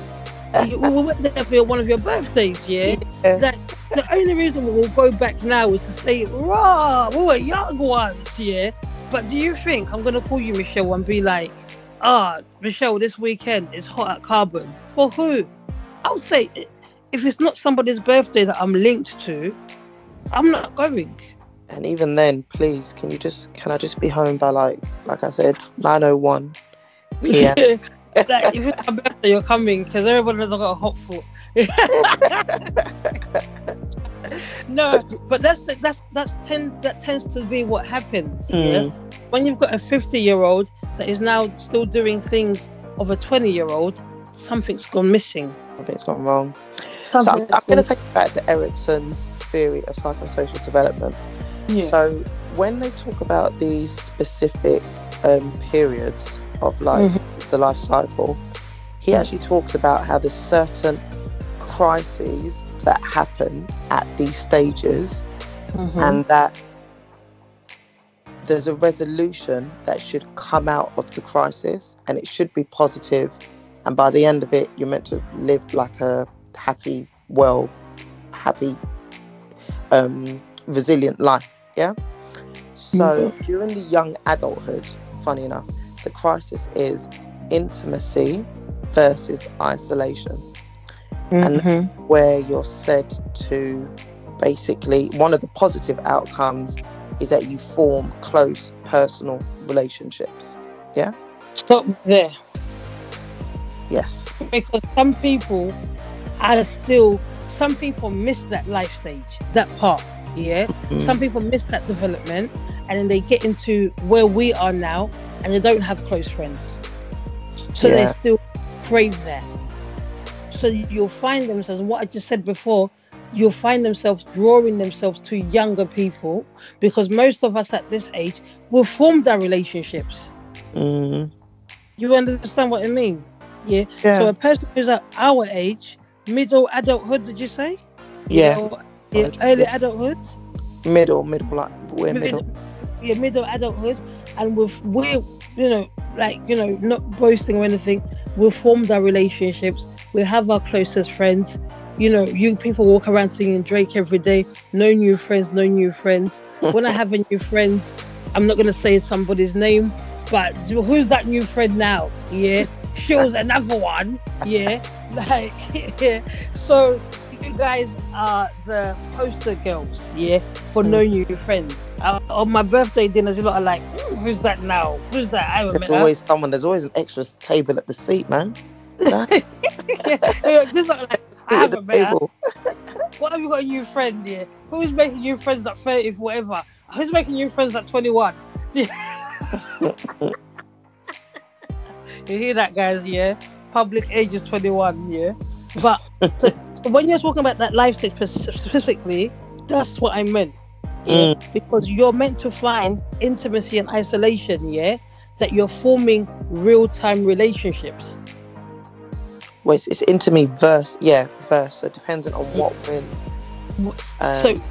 we went there for one of your birthdays, yeah? yeah. That, the only reason we'll go back now is to say, rah, we were young ones, yeah? But do you think I'm going to call you, Michelle, and be like, ah, Michelle, this weekend is hot at Carbon? For who? I would say, if it's not somebody's birthday that I'm linked to, I'm not going. And even then, please, can you just, can I just be home by like, like I said, nine oh one p.m. Yeah. Like, if it's my birthday, you're coming, because everyone has got a hot foot. No, but that's, that's, that's ten, that tends to be what happens. Mm. Yeah? When you've got a fifty year old that is now still doing things of a twenty year old, something's gone missing. Something's gone wrong. Something so I'm, I'm going to take it back to Erikson's theory of psychosocial development. Yeah. So when they talk about these specific um, periods of life, mm-hmm. the life cycle, he actually talks about how there's certain crises that happen at these stages, mm-hmm. and that there's a resolution that should come out of the crisis, and it should be positive. And by the end of it, you're meant to live like a happy, well, happy, um, resilient life. Yeah. So mm-hmm. during the young adulthood, funny enough, the crisis is intimacy versus isolation. Mm-hmm. And where you're said to basically, one of the positive outcomes is that you form close personal relationships. Yeah. Stop there. Yes. Because some people are still, some people miss that life stage, that part. Yeah. Mm-hmm. Some people miss that development, and then they get into where we are now, and they don't have close friends. So yeah. they still crave that. So you'll find themselves, what I just said before, you'll find themselves drawing themselves to younger people, because most of us at this age will form our relationships. Mm-hmm. You understand what I mean? Yeah. yeah. So a person who's at our age, middle adulthood, did you say? Yeah. Middle, yeah early yeah. adulthood. Middle, middle, like we're middle. middle. Yeah, middle adulthood, and we've we're you know like you know not boasting or anything. We've formed our relationships. We have our closest friends. You know, you people walk around singing Drake every day. No new friends, no new friends. When I have a new friend, I'm not going to say somebody's name, but who's that new friend now? Yeah. Shiels another one. Yeah. Like, yeah. So you guys are the poster girls, yeah, for mm. no new friends. Uh, on my birthday dinners, a lot of like, who's that now? Who's that? I remember. There's always someone, there's always an extra table at the seat, man. yeah. There's not like, I haven't met her. What have you got a new friend here? Who's making new friends at thirty, whatever? Who's making new friends at twenty-one? Yeah. You hear that, guys? Yeah. Public age is twenty-one, yeah. But so, when you're talking about that life stage specifically, that's what I meant. Yeah? Mm. Because you're meant to find intimacy and isolation, yeah, that you're forming real-time relationships. Well, it's, it's intimate verse, yeah, verse. So dependent on what wins. Um, so,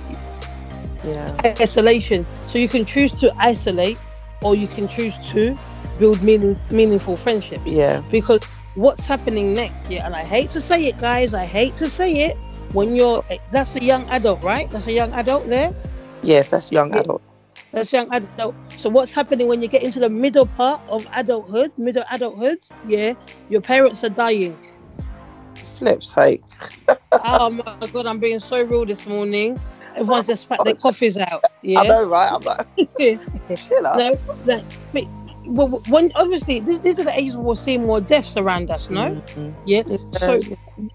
yeah, isolation. So you can choose to isolate, or you can choose to build meaning, meaningful friendships. Yeah. Because what's happening next? Yeah, and I hate to say it, guys. I hate to say it. When you're, that's a young adult, right? That's a young adult there. Yes, that's young yeah. adult. That's young adult. So what's happening when you get into the middle part of adulthood, middle adulthood? Yeah, your parents are dying. Flip's sake. Oh my God, I'm being so real this morning. Everyone's just spat their coffees out. Yeah. I know, right? I'm like, chill out. No, no, but, well, when, obviously, this, these are the ages where we're seeing more deaths around us, no? Mm-hmm. Yeah? yeah. So,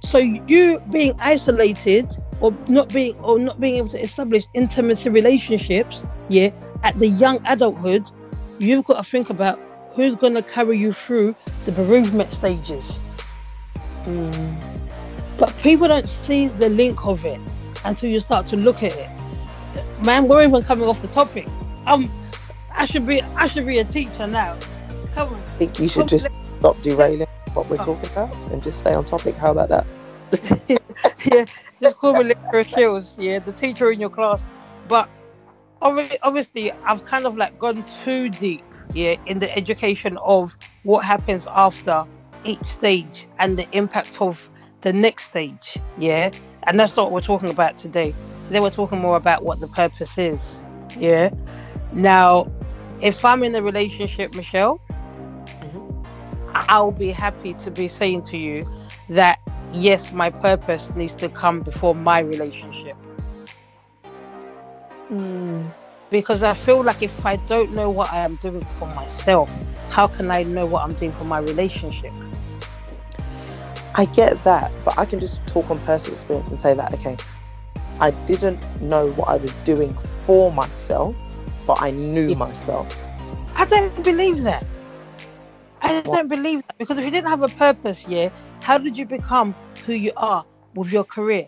so you being isolated or not being or not being able to establish intimate relationships, yeah, at the young adulthood, you've got to think about who's going to carry you through the bereavement stages. Mm. But people don't see the link of it until you start to look at it. Man, we're even coming off the topic. Um, I should be, I should be a teacher now. Come on. I think you should just stop derailing what we're talking about and just stay on topic. How about that? Yeah, just call me lecturer Shiels. Yeah, the teacher in your class. But obviously, I've kind of like gone too deep. Yeah, in the education of what happens after each stage and the impact of the next stage, yeah, and that's not what we're talking about today. Today we're talking more about what the purpose is, yeah. Now, if I'm in a relationship, Michelle, mm-hmm. I'll be happy to be saying to you that yes, my purpose needs to come before my relationship, mm. because I feel like if I don't know what I am doing for myself, how can I know what I'm doing for my relationship? I get that, but I can just talk on personal experience and say that, okay, I didn't know what I was doing for myself, but I knew yeah. myself. I don't believe that. I what? don't believe that, because if you didn't have a purpose, yeah, how did you become who you are with your career?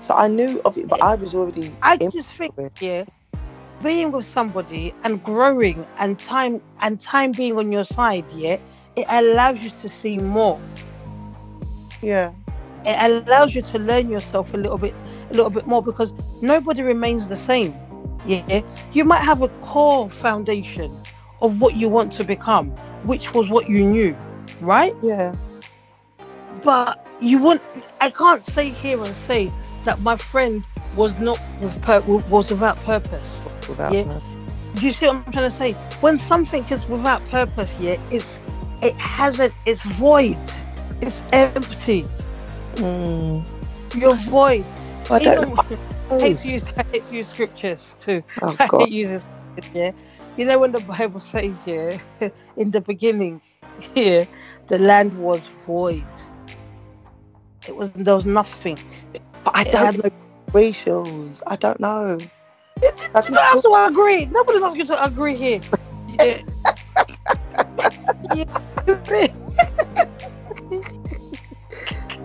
So I knew of it, but yeah. I was already... I just think, yeah, being with somebody and growing and time and time being on your side, yeah, it allows you to see more. Yeah, it allows you to learn yourself a little bit, a little bit more, because nobody remains the same. yeah, you might have a core foundation of what you want to become, which was what you knew, right? Yeah. But you won't, I can't say here and say that my friend was not with pur- was without purpose. Without yeah? purpose. Do you see what I'm trying to say? When something is without purpose, yeah, it's it hasn't, it's void, it's empty. Mm. You're void. I don't know. I hate to use I hate to use scriptures too. Oh, I hate using scriptures, yeah. You know when the Bible says, yeah, in the beginning, yeah, the land was void. It was there was nothing. But I don't know racials. I don't know. It, I that's why I agree. Nobody's asking to agree here. Yeah. Yeah.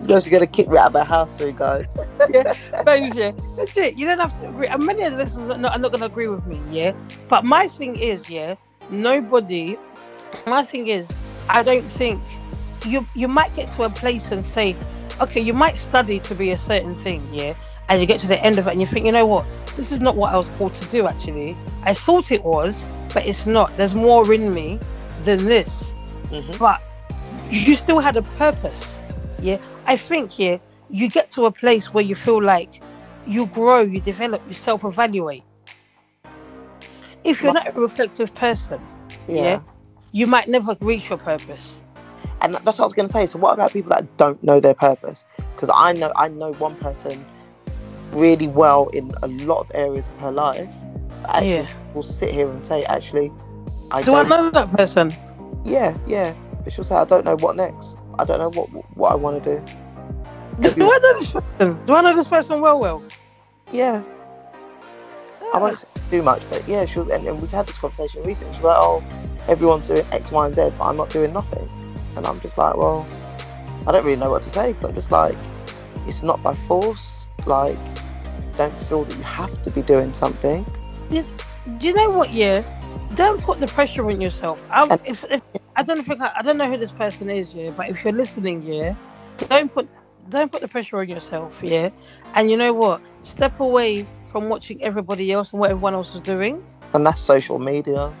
You guys are gonna kick me out of my house soon, guys. Yeah, Benji, yeah. That's it. You don't have to agree. And many of the listeners are not, are not gonna agree with me, yeah. But my thing is, yeah, nobody. My thing is, I don't think you you might get to a place and say, okay, you might study to be a certain thing, yeah, and you get to the end of it and you think, you know what, this is not what I was called to do. Actually, I thought it was, but it's not. There's more in me than this. Mm-hmm. But you still had a purpose, yeah. I think, yeah, you get to a place where you feel like you grow, you develop, you self-evaluate. If you're not a reflective person, yeah, yeah, you might never reach your purpose. And that's what I was going to say. So what about people that don't know their purpose? Because I know, I know one person really well in a lot of areas of her life. Actually, yeah, will sit here and say, actually, I do don't... I know that person? Yeah, yeah. But she'll say, I don't know what next. I don't know what what I want to do. Maybe do I know this person? Do I know this person well, well? Yeah. yeah. I won't say too much, but yeah, she was, and, and we've had this conversation recently. She's like, oh, everyone's doing X, Y, and Z, but I'm not doing nothing. And I'm just like, well, I don't really know what to say, because I'm just like, it's not by force. Like, don't feel that you have to be doing something. It's, do you know what, yeah? Don't put the pressure on yourself. I, if, if, I don't think I, I don't know who this person is, yeah. But if you're listening, yeah, don't put don't put the pressure on yourself, yeah. And you know what? Step away from watching everybody else and what everyone else is doing. And that's social media.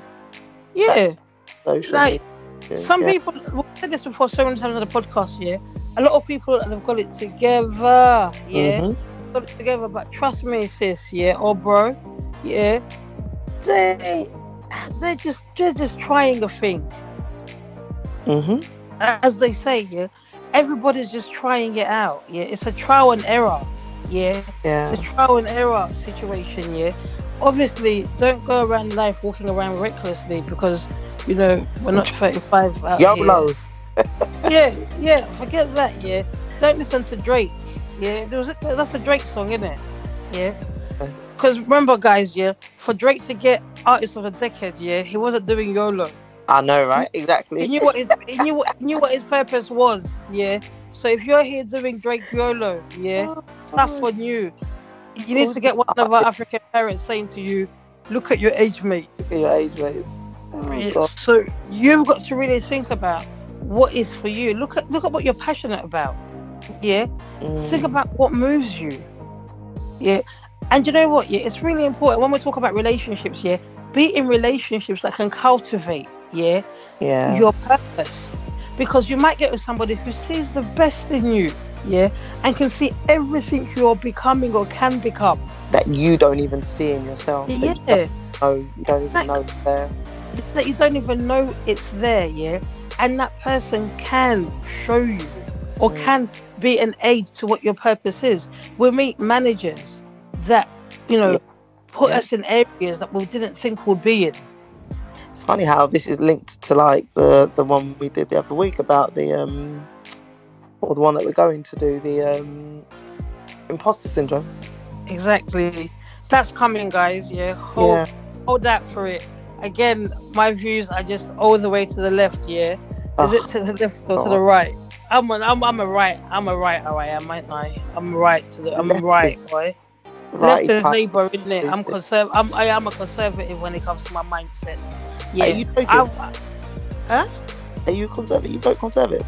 Yeah, that's social. Like media. some yeah. people, we've said this before so many times on the podcast, yeah. A lot of people that have got it together, yeah, mm-hmm. got it together. But trust me, sis, yeah, or bro, yeah, they. They're just they're just trying a thing. Mm-hmm. As they say, yeah, everybody's just trying it out. Yeah, it's a trial and error. Yeah, yeah. It's a trial and error situation. Yeah, obviously, don't go around life walking around recklessly because you know we're not thirty-five out YOLO. Here. yeah, yeah. Forget that. Yeah, don't listen to Drake. Yeah, there was a, that's a Drake song, isn't it? Yeah. Because remember, guys, yeah, for Drake to get Artist of the Decade, yeah, he wasn't doing YOLO. I know, right? Exactly. He knew what his he knew what, he knew what his purpose was, yeah. So if you're here doing Drake YOLO, yeah, that's on you. You need to get one of our African parents saying to you, "Look at your age, mate." Look at your age, mate. Oh, so you've got to really think about what is for you. Look at look at what you're passionate about. Yeah, mm. Think about what moves you. Yeah. And you know what, yeah, it's really important when we talk about relationships, yeah, be in relationships that can cultivate, yeah, yeah, your purpose. Because you might get with somebody who sees the best in you, yeah, and can see everything you're becoming or can become. That you don't even see in yourself. Yeah. Oh, you, you don't even that, know it's there. That you don't even know it's there, yeah. And that person can show you or mm. can be an aid to what your purpose is. We meet managers that, you know, yeah. put yeah. us in areas that we didn't think we'd be in. It's funny how this is linked to like the the one we did the other week about the um or the one that we're going to do, the um imposter syndrome. Exactly, that's coming, guys. Yeah, hold yeah. hold that for it. Again, my views are just all the way to the left. Yeah, oh. Is it to the left or oh. to the right? I'm an, I'm I'm a right. I'm a right. All right, I might not. I'm right to the. I'm a right. Boy. Right. Left is Labour, isn't it? I'm conserv. I'm I am a conservative when it comes to my mindset. Yeah. Are you I, huh? Are you conservative? You vote conservative?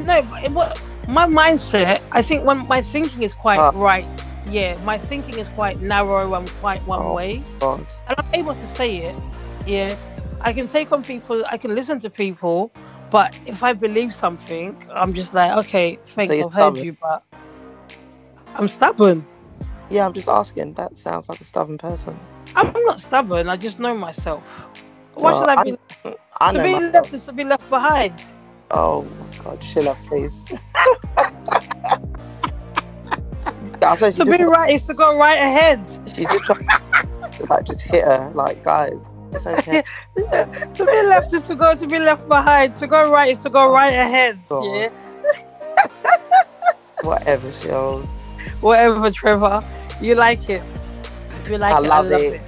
No, but it, what, my mindset. I think when my thinking is quite ah. right. yeah, my thinking is quite narrow and quite one oh, way. God. And I'm able to say it, yeah. I can take on people, I can listen to people, but if I believe something, I'm just like, okay, thanks, so I've heard stubborn. you, but I'm stubborn. Yeah, I'm just asking. That sounds like a stubborn person. I'm not stubborn. I just know myself. Why no, should I be, I, I know to, be myself. Left, to be left behind? Oh, my God. Shilla, please. To just, be right is to go right ahead. She just tried to like, just hit her. Like, guys, it's okay. To be left is to go, to be left behind. To go right is to go oh, right ahead. God. Yeah. Whatever, Shiels. Whatever, Trevor. You like it. You like I it. Love I love it.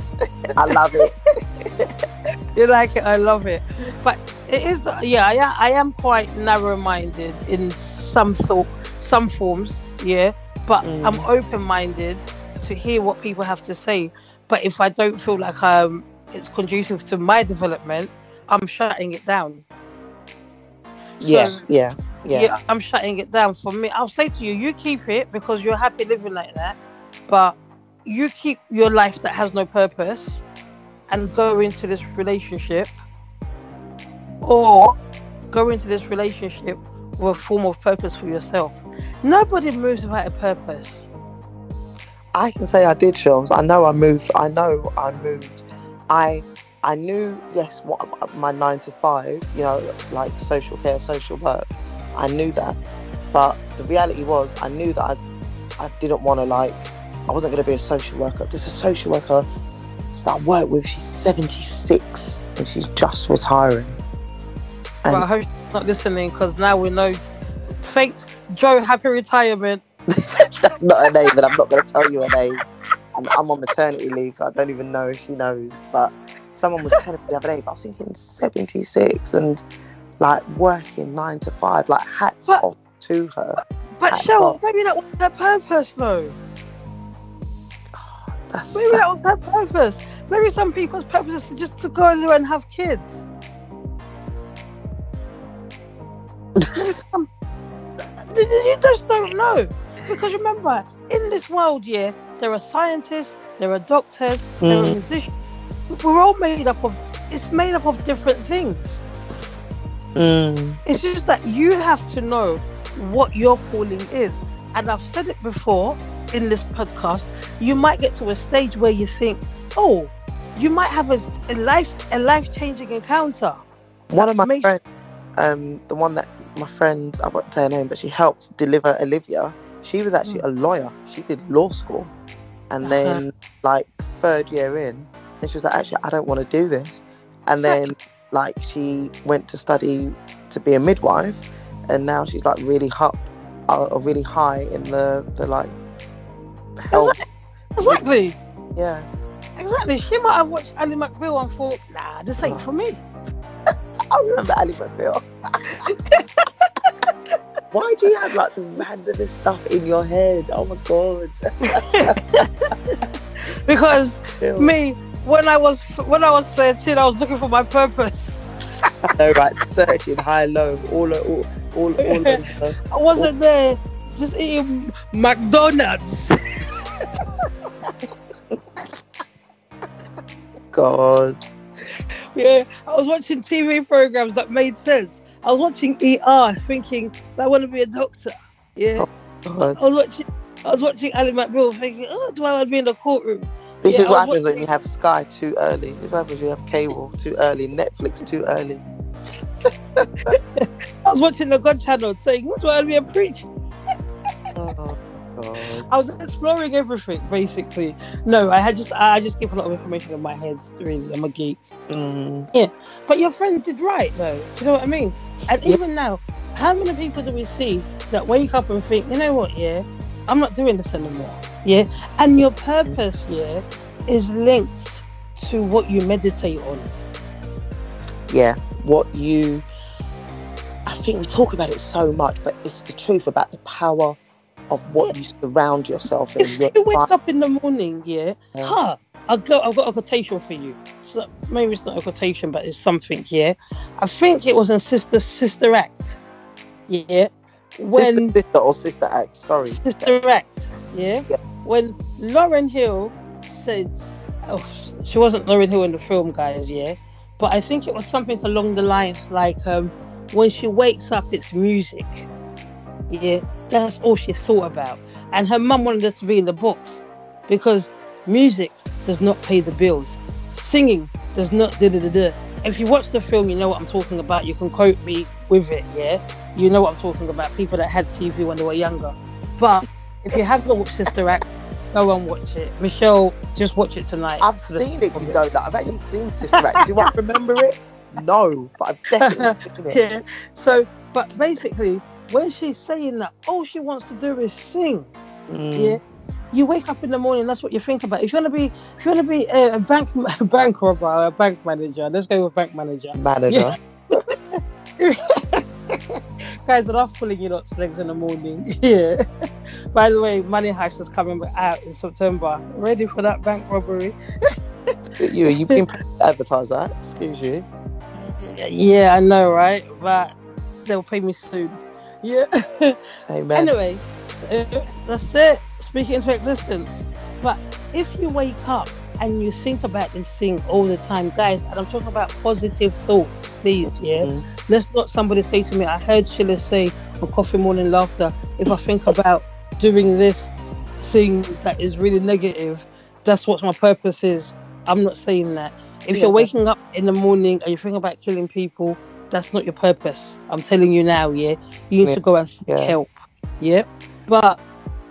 it. I love it. You like it. I love it. But it is, the, yeah, yeah, I am quite narrow-minded in some thought, some forms, yeah. But mm. I'm open-minded to hear what people have to say. But if I don't feel like um, it's conducive to my development, I'm shutting it down. Yeah, so, yeah. Yeah. yeah, I'm shutting it down. For me, I'll say to you, you keep it because you're happy living like that, but you keep your life that has no purpose and go into this relationship or go into this relationship with a form of purpose for yourself. Nobody moves without a purpose. I can say I did, Shiels. I know I moved. I know I moved. I... I knew, yes, what my nine to five, you know, like social care, social work, I knew that. But the reality was, I knew that I, I didn't want to, like, I wasn't going to be a social worker. There's a social worker that I work with, she's seventy-six and she's just retiring. And well, I hope she's not listening because now we know. Thanks, Joe, happy retirement. That's not her name, and I'm not going to tell you her name. I'm, I'm on maternity leave, so I don't even know if she knows, but... Someone was telling me the other day, but I was thinking seventy-six and like working nine to five, like hats but, off to her. But Shell, maybe that was her purpose though. Oh, that's, maybe that was her purpose. Maybe some people's purpose is just to go there and have kids. some, you just don't know. Because remember, in this world, yeah, there are scientists, there are doctors, mm. there are musicians. We're all made up of, it's made up of different things. Mm. It's just that you have to know what your calling is. And I've said it before in this podcast, you might get to a stage where you think, oh, you might have a, a life, a life-changing encounter. One of my makes... friends, um, the one that my friend, I won't say her name, but she helped deliver Olivia. She was actually mm. a lawyer. She did law school. And uh-huh. then like third year in, and she was like, actually, I don't want to do this. And then, like, she went to study to be a midwife. And now she's, like, really up, uh, really high in the, the like, health. Exactly. Yeah. Exactly. She might have watched Ally McBeal and thought, nah, this ain't oh. for me. I remember Ally McBeal. Why do you have, like, the randomest stuff in your head? Oh, my God. Because me... When I was when I was thirteen, I was looking for my purpose. I know, right? Searching high, low, all, all, all, all. Over. I wasn't all. there, just eating McDonald's. God. Yeah, I was watching T V programs that made sense. I was watching E R, thinking I want to be a doctor. Yeah. Oh, God. I was watching. I was watching Ally McBeal, thinking, oh, do I want to be in the courtroom? This yeah, is what happens when you have Sky too early. This is what happens when you have cable too early, Netflix too early. I was watching the God channel saying, what do I be a preacher? Oh, God. I was exploring everything, basically. No, I had just I just keep a lot of information in my head, really. I'm a geek. Mm. Yeah. But your friend did right though. Do you know what I mean? And yeah. even now, how many people do we see that wake up and think, you know what, yeah, I'm not doing this anymore. Yeah, and your purpose, yeah, is linked to what you meditate on. Yeah, what you, I think we talk about it so much, but it's the truth about the power of what yeah. you surround yourself in. If you wake life. up in the morning, yeah, yeah. huh, I've got, I've got a quotation for you. So maybe it's not a quotation, but it's something, yeah. I think it was in Sister, Sister Act, yeah. When, Sister, Sister or Sister Act, sorry. Sister Act, yeah. yeah. when Lauryn Hill said, oh, she wasn't Lauryn Hill in the film, guys, yeah, but I think it was something along the lines like, um, when she wakes up, it's music. Yeah, that's all she thought about. And her mum wanted her to be in the box because music does not pay the bills. Singing does not da da da da. If you watch the film, you know what I'm talking about. You can quote me with it, yeah? You know what I'm talking about. People that had T V when they were younger. But if you haven't watched Sister Act, go and watch it. Michelle, just watch it tonight. I've seen it, you know that. I've actually seen Sister Act. Do I remember it? No, but I've definitely seen it. Yeah. So, but basically, when she's saying that, all she wants to do is sing. Mm. Yeah. You wake up in the morning, that's what you think about. If you want to be, if you want to be a, a bank, a bank robber, or a bank manager, let's go with bank manager. Manager. Yeah. Guys, I love pulling you lot's legs in the morning. Yeah. By the way, Money Heist is coming out in September. Ready for that bank robbery? you, you've been advertised that. Excuse you. Yeah, I know, right? But they'll pay me soon. Yeah. Amen. Anyway, so that's it. Speaking into existence. But if you wake up and you think about this thing all the time, guys, and I'm talking about positive thoughts, please, yeah? Mm-hmm. Let's not somebody say to me, I heard Shilla say on Coffee Morning Laughter, if I think about doing this thing that is really negative, that's what my purpose is. I'm not saying that. If yeah, you're waking up in the morning and you think about killing people, that's not your purpose. I'm telling you now, yeah? You need yeah. to go and seek yeah. help, yeah? But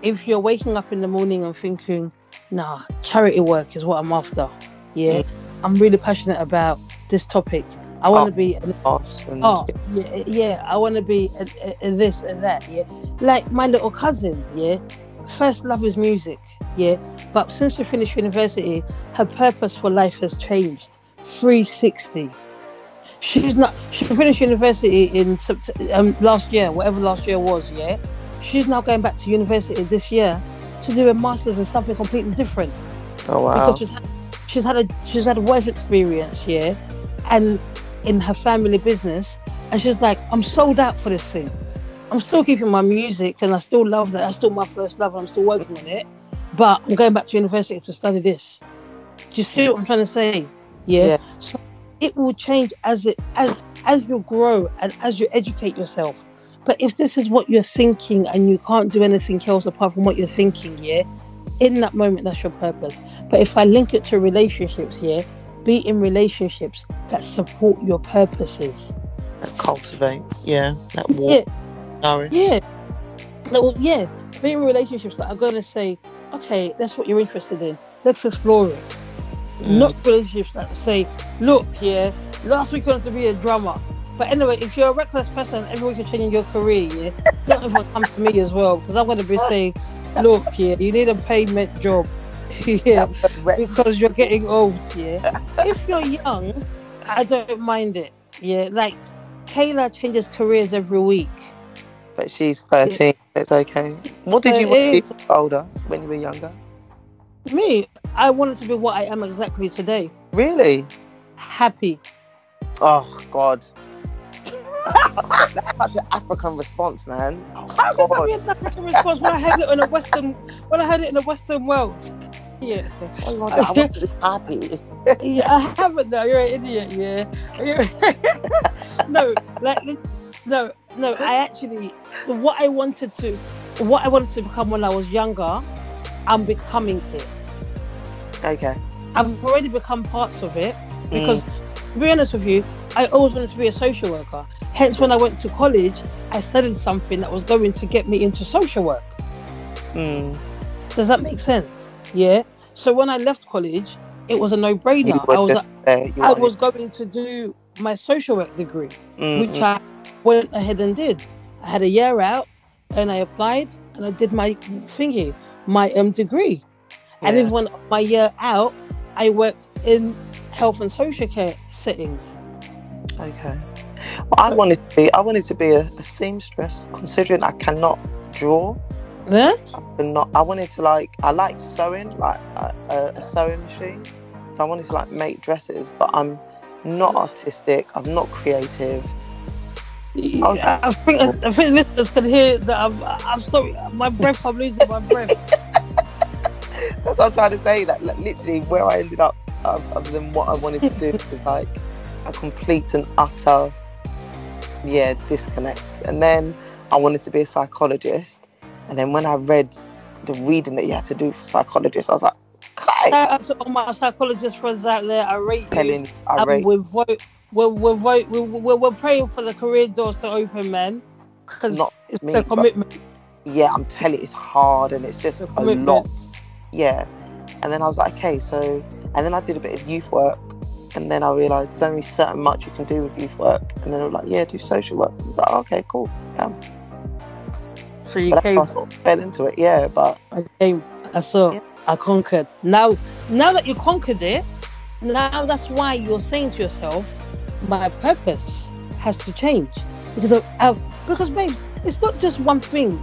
if you're waking up in the morning and thinking, nah, charity work is what I'm after, yeah? Mm. I'm really passionate about this topic. I want to oh, be... An, awesome. Oh, yeah, yeah, I want to be a, a, a this and that, yeah? Like my little cousin, yeah? First love is music, yeah? But since she finished university, her purpose for life has changed. three sixty. She's not... She finished university in um, last year, whatever last year was, yeah? She's now going back to university this year to do a master's in something completely different. Oh wow! Because she's had, she's had a she's had a work experience, yeah, and in her family business, and she's like, I'm sold out for this thing. I'm still keeping my music, and I still love that. That's still my first love, and I'm still working on it. But I'm going back to university to study this. Do you see what I'm trying to say? Yeah. yeah. So it will change as it as as you grow and as you educate yourself. But if this is what you're thinking and you can't do anything else apart from what you're thinking, yeah, in that moment, that's your purpose. But if I link it to relationships, yeah, be in relationships that support your purposes. That cultivate, yeah, that warm, yeah. nourish. Yeah, that, yeah, be in relationships that are going to say, okay, that's what you're interested in, let's explore it. Mm. Not relationships that say, look, yeah, last week I wanted to be a drummer. But anyway, if you're a reckless person, everyone can change your career, yeah? Don't ever come to me as well, because I'm going to be saying, look, yeah, you need a payment job, yeah, because you're getting old, yeah? If you're young, I don't mind it, yeah? Like, Kayla changes careers every week. But she's thirteen, yeah. It's okay. What did you want to be older, when you were younger? Me? I wanted to be what I am exactly today. Really? Happy. Oh, God. That's such an African response, man. Oh, how could that be an African response when I heard it in a Western when I heard it in the Western world? Yeah. Oh my God, I want to be happy. Yeah, I haven't though, you're an idiot, yeah. You're... no, like no, no, I actually what I wanted to what I wanted to become when I was younger, I'm becoming it. Okay. I've already become parts of it because mm. to be honest with you, I always wanted to be a social worker. Hence, when I went to college, I studied something that was going to get me into social work. Mm. Does that make sense? Yeah. So when I left college, it was a no-brainer. I was, like, I was going to do my social work degree, mm-hmm. which I went ahead and did. I had a year out, and I applied, and I did my thingy, my um, degree. Yeah. And even when my year out, I worked in health and social care settings. Okay. Well, I wanted to be. I wanted to be a, a seamstress. Considering I cannot draw, yeah. And not. I wanted to like. I like sewing, like a, a sewing machine. So I wanted to like make dresses, but I'm not artistic. I'm not creative. Yeah, I, was, I think. I, I think listeners can hear that. I'm. I'm sorry. My breath. I'm losing my breath. That's what I'm trying to say. Like, like literally, where I ended up, um, other than what I wanted to do, was like a complete and utter, yeah, disconnect. And then I wanted to be a psychologist. And then when I read the reading that you had to do for psychologists, I was like, okay. Shout out to all my psychologist friends out there. I rate you. I rate. We're, we're, we're, we're, we're praying for the career doors to open, man. Because it's me, the commitment. Yeah, I'm telling you, it's hard and it's just a lot. Yeah. And then I was like, okay, so... And then I did a bit of youth work. And then I realised there's only certain much you can do with youth work. And then I was like, yeah, do social work. I was like, oh, okay, cool. Yeah. So you came... I sort of fell into it, yeah, but... I came, I saw, yeah. I conquered. Now, now that you conquered it, now that's why you're saying to yourself, my purpose has to change. Because, I've, I've, because babes, it's not just one thing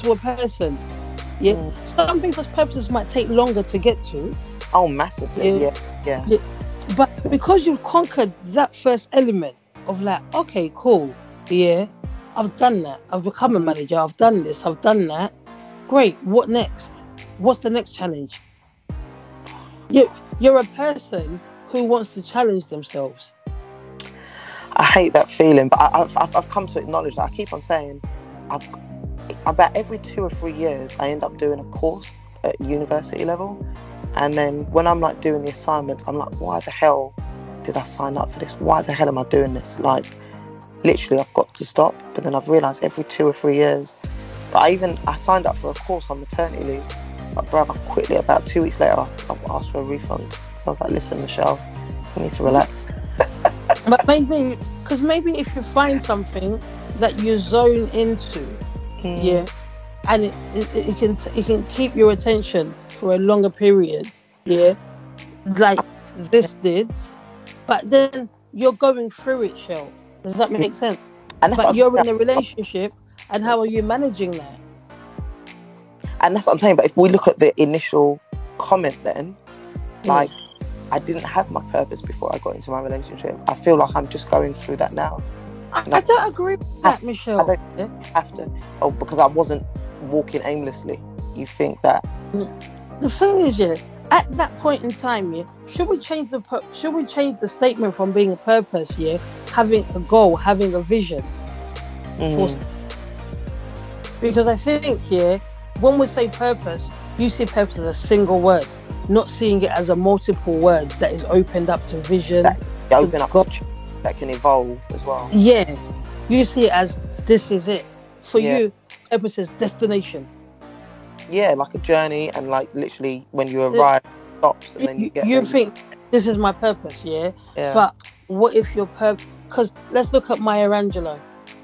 to a person. Yeah, mm. Some people's purposes might take longer to get to. Oh, massively, yeah. yeah, yeah. But because you've conquered that first element of like, okay, cool, yeah, I've done that. I've become a manager. I've done this. I've done that. Great. What next? What's the next challenge? You, you're a person who wants to challenge themselves. I hate that feeling, but I, I've, I've come to acknowledge that. I keep on saying, I've about every two or three years, I end up doing a course at university level. And then when I'm like doing the assignments, I'm like, why the hell did I sign up for this? Why the hell am I doing this? Like, literally, I've got to stop. But then I've realised every two or three years. But I even, I signed up for a course on maternity leave. But bruv, I quickly, about two weeks later, I, I asked for a refund. So I was like, listen, Michelle, you need to relax. But maybe, because maybe if you find something that you zone into, mm. yeah, and it, it, it can it can keep your attention for a longer period, yeah, like this did, but then you're going through it, Shell. Does that make sense? And but you're I'm, in a relationship, and how are you managing that? And that's what I'm saying, but if we look at the initial comment then, mm. like, I didn't have my purpose before I got into my relationship. I feel like I'm just going through that now. I, I don't agree with that, I, Michelle. I don't yeah. have to, oh, because I wasn't walking aimlessly. You think that... Mm. The thing is, yeah, at that point in time, yeah, should we change the should we change the statement from being a purpose, yeah, having a goal, having a vision, mm-hmm. for, because I think, yeah, when we say purpose, you see purpose as a single word, not seeing it as a multiple word that is opened up to vision, that open up God, that can evolve as well. Yeah, you see it as this is it for yeah. you. Purpose is destination. Yeah, like a journey, and like literally when you arrive, it stops, and then you get. You home. Think this is my purpose, yeah? yeah. But what if your purpose? Because let's look at Maya Angelou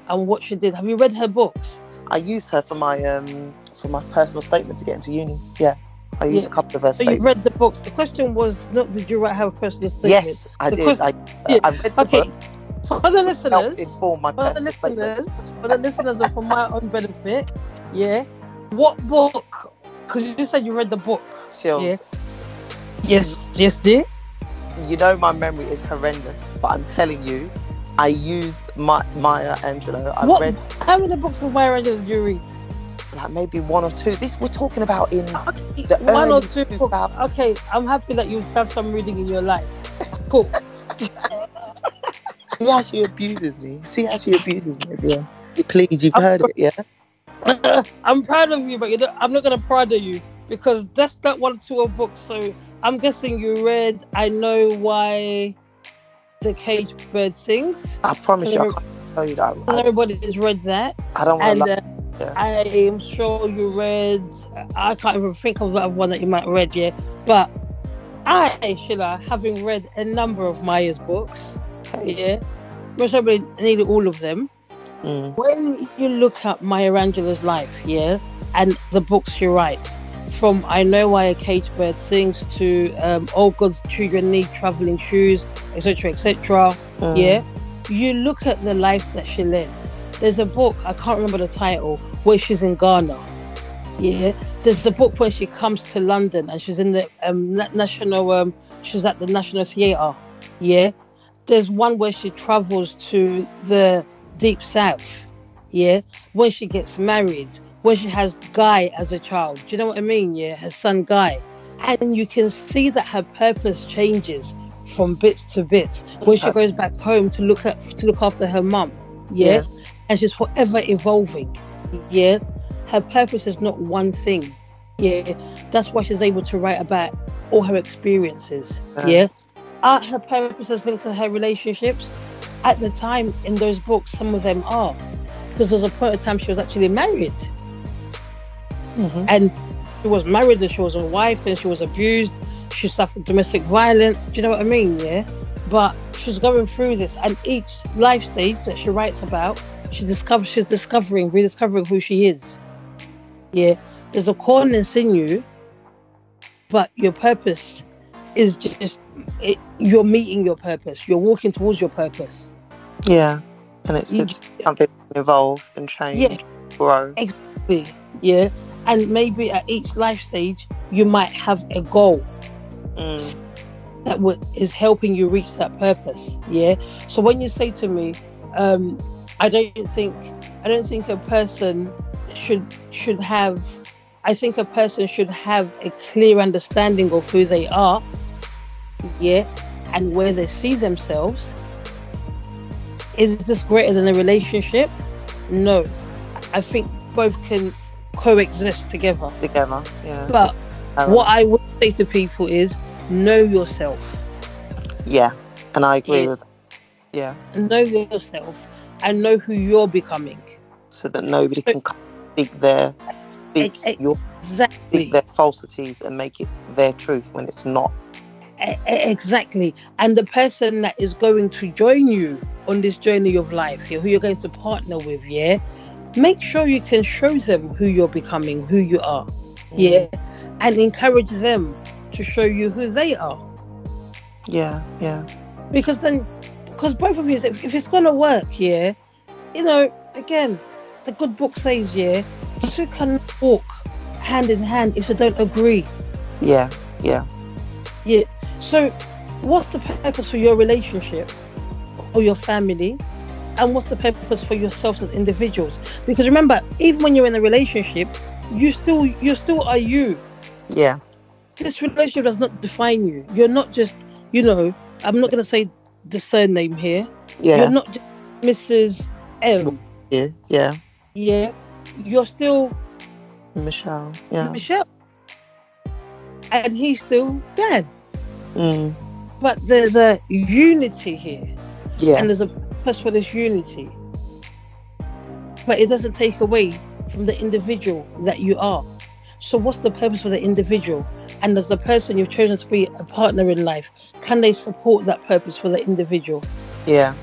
and what she did. Have you read her books? I used her for my um for my personal statement to get into uni. Yeah, I used yeah. a couple of her. So statements. You read the books. The question was not did you write her personal statement? Yes, I the did. Question, I, yeah. I read the okay. book. For the listeners, inform my for the listeners, for the listeners, and for my own benefit, yeah. What book? Because you just said you read the book. Shiels. Yeah. Yes, yes, dear. You know my memory is horrendous, but I'm telling you, I used my, Maya Angelou. I what, read. How many books of Maya Angelou do you read? Like maybe one or two. This we're talking about in okay, the one early or two books. About... Okay, I'm happy that you have some reading in your life. Cool. See how she abuses me. See how she abuses me. Yeah. Please, you've I'm heard it, yeah. I'm proud of you, but you don't, I'm not going to pride of you because that's not one or two of books. So I'm guessing you read I Know Why The Caged Bird Sings. I promise you, I can't tell you that. Everybody has read that. I don't want to. And uh, yeah. I am sure you read, I can't even think of that one that you might have read, yeah. But I, Shilla, having read a number of Maya's books, hey. yeah, most probably nearly all of them. Mm. When you look at Maya Angelou's life, yeah, and the books she writes, from I Know Why a Caged Bird Sings to um, All God's Children Need Traveling Shoes, et cetera, et cetera, mm. yeah, you look at the life that she led. There's a book, I can't remember the title, where she's in Ghana, yeah. There's the book where she comes to London and she's in the um, national, um, she's at the National Theatre, yeah. There's one where she travels to the Deep South, yeah, when she gets married, when she has Guy as a child, do you know what I mean, yeah, her son Guy, and you can see that her purpose changes from bits to bits when she goes back home to look at to look after her mum. Yeah? Yes. And she's forever evolving. Yeah. Her purpose is not one thing. Yeah. That's why she's able to write about all her experiences. Uh, yeah. Are her purposes linked to her relationships? At the time in those books, some of them are. Because there was a point of time she was actually married. Mm-hmm. And she was married and she was a wife and she was abused. She suffered domestic violence. Do you know what I mean? Yeah. But she's going through this, and each life stage that she writes about, she discovers, she's discovering, rediscovering who she is. Yeah. There's a corn and sinew, but your purpose is just, it, you're meeting your purpose. You're walking towards your purpose. Yeah. And it's, it's something to evolve and change, yeah, grow. Exactly. Yeah. And maybe at each life stage, you might have a goal mm. that w is helping you reach that purpose. Yeah. So when you say to me, um, I don't think, I don't think a person should should have, I think a person should have a clear understanding of who they are. Yeah. And where they see themselves. Is this greater than a relationship? No. I think both can coexist together. Together, yeah. But um, what I would say to people is, know yourself. Yeah, and I agree yeah. with that. Yeah. Know yourself and know who you're becoming. So that nobody so, can speak their, speak exactly. your, speak their falsities and make it their truth when it's not. Exactly. And the person that is going to join you on this journey of life, who you're going to partner with, yeah, make sure you can show them who you're becoming, who you are. Yeah. Mm. And encourage them to show you who they are. Yeah, yeah. Because then, because both of you, if, if it's going to work, yeah, you know, again, the good book says, yeah, two can walk hand in hand if they don't agree. Yeah, yeah. Yeah. So what's the purpose for your relationship or your family, and what's the purpose for yourselves as individuals? Because remember, even when you're in a relationship, you still you still are you. Yeah. This relationship does not define you. You're not just, you know, I'm not going to say the surname here. Yeah. You're not just Missus M. Yeah. Yeah. Yeah. You're still Michelle. Yeah. Michelle. And he's still Dan. Mm. But there's a unity here. Yeah. And there's a purpose for this unity. But it doesn't take away from the individual that you are. So what's the purpose for the individual? And as the person you've chosen to be a partner in life, can they support that purpose for the individual? Yeah.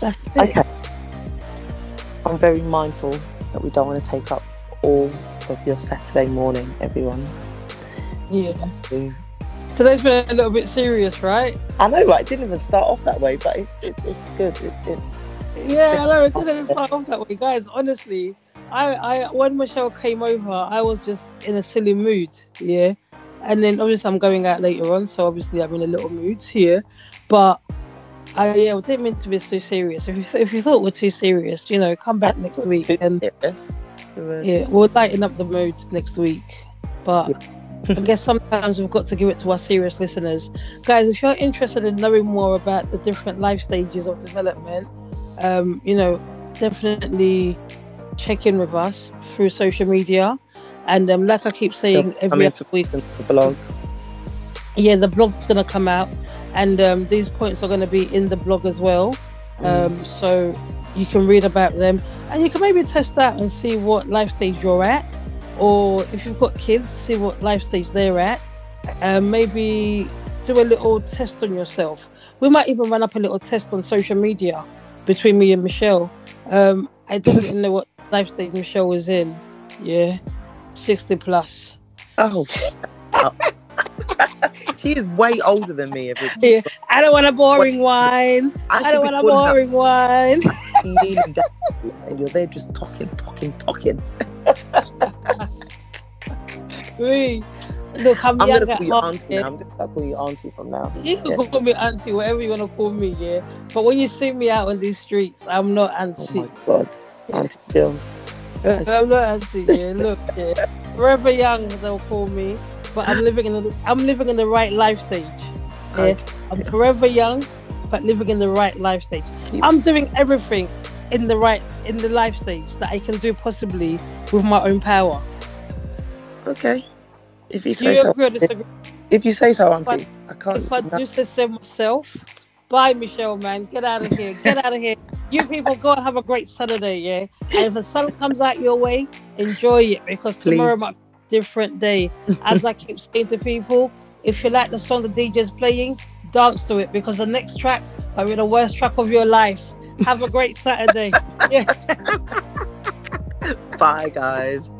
That's it. Okay. I'm very mindful that we don't want to take up all of your Saturday morning, everyone. Yeah. So, today's been a little bit serious, right? I know, right? It didn't even start off that way, but it's it's, it's good. It's, it's it's. Yeah, I know. It didn't start off that way, guys. Honestly, I I when Michelle came over, I was just in a silly mood, yeah. And then obviously I'm going out later on, so obviously I'm in a little mood here. But I yeah, we didn't mean to be so serious. If you if you thought we're too serious, you know, come back next week and yeah, we'll lighten up the moods next week. But. Yeah. I guess sometimes we've got to give it to our serious listeners. Guys, if you're interested in knowing more about the different life stages of development, um, you know, definitely check in with us through social media. And um, like I keep saying yeah, every other week. The blog. Yeah, the blog's going to come out. And um, these points are going to be in the blog as well. Mm. Um, so you can read about them. And you can maybe test that and see what life stage you're at. Or if you've got kids, see what life stage they're at. Um, maybe do a little test on yourself. We might even run up a little test on social media between me and Michelle. Um, I didn't know what life stage Michelle was in. Yeah, sixty plus. Oh, she is way older than me. Everybody. Yeah, I don't want a boring wine. I, I don't want a boring wine. And you're there just talking, talking, talking. Really? Look, I'm, I'm young gonna call you auntie now. I'm gonna call you auntie from now. You can yeah. call me auntie, whatever you wanna call me, yeah. But when you see me out on these streets, I'm not auntie. Oh my god, auntie Shiels. I'm not auntie, yeah. Look, yeah. Forever young, they'll call me. but I'm living in the I'm living in the right life stage. Okay. Yes, I'm forever young, but living in the right life stage. Yep. I'm doing everything in the right in the life stage that I can do possibly with my own power. Okay, if you say you so. Agree or disagree? If you say so, Auntie. I, I can't. If I do say myself, bye, Michelle, man. Get out of here. Get out of here. You people go and have a great Saturday, yeah? And if the sun comes out your way, enjoy it, because Please. tomorrow might be a different day. As I keep saying to people, if you like the song the D J's playing, dance to it, because the next track might be the worst track of your life. Have a great Saturday. Yeah. Bye, guys.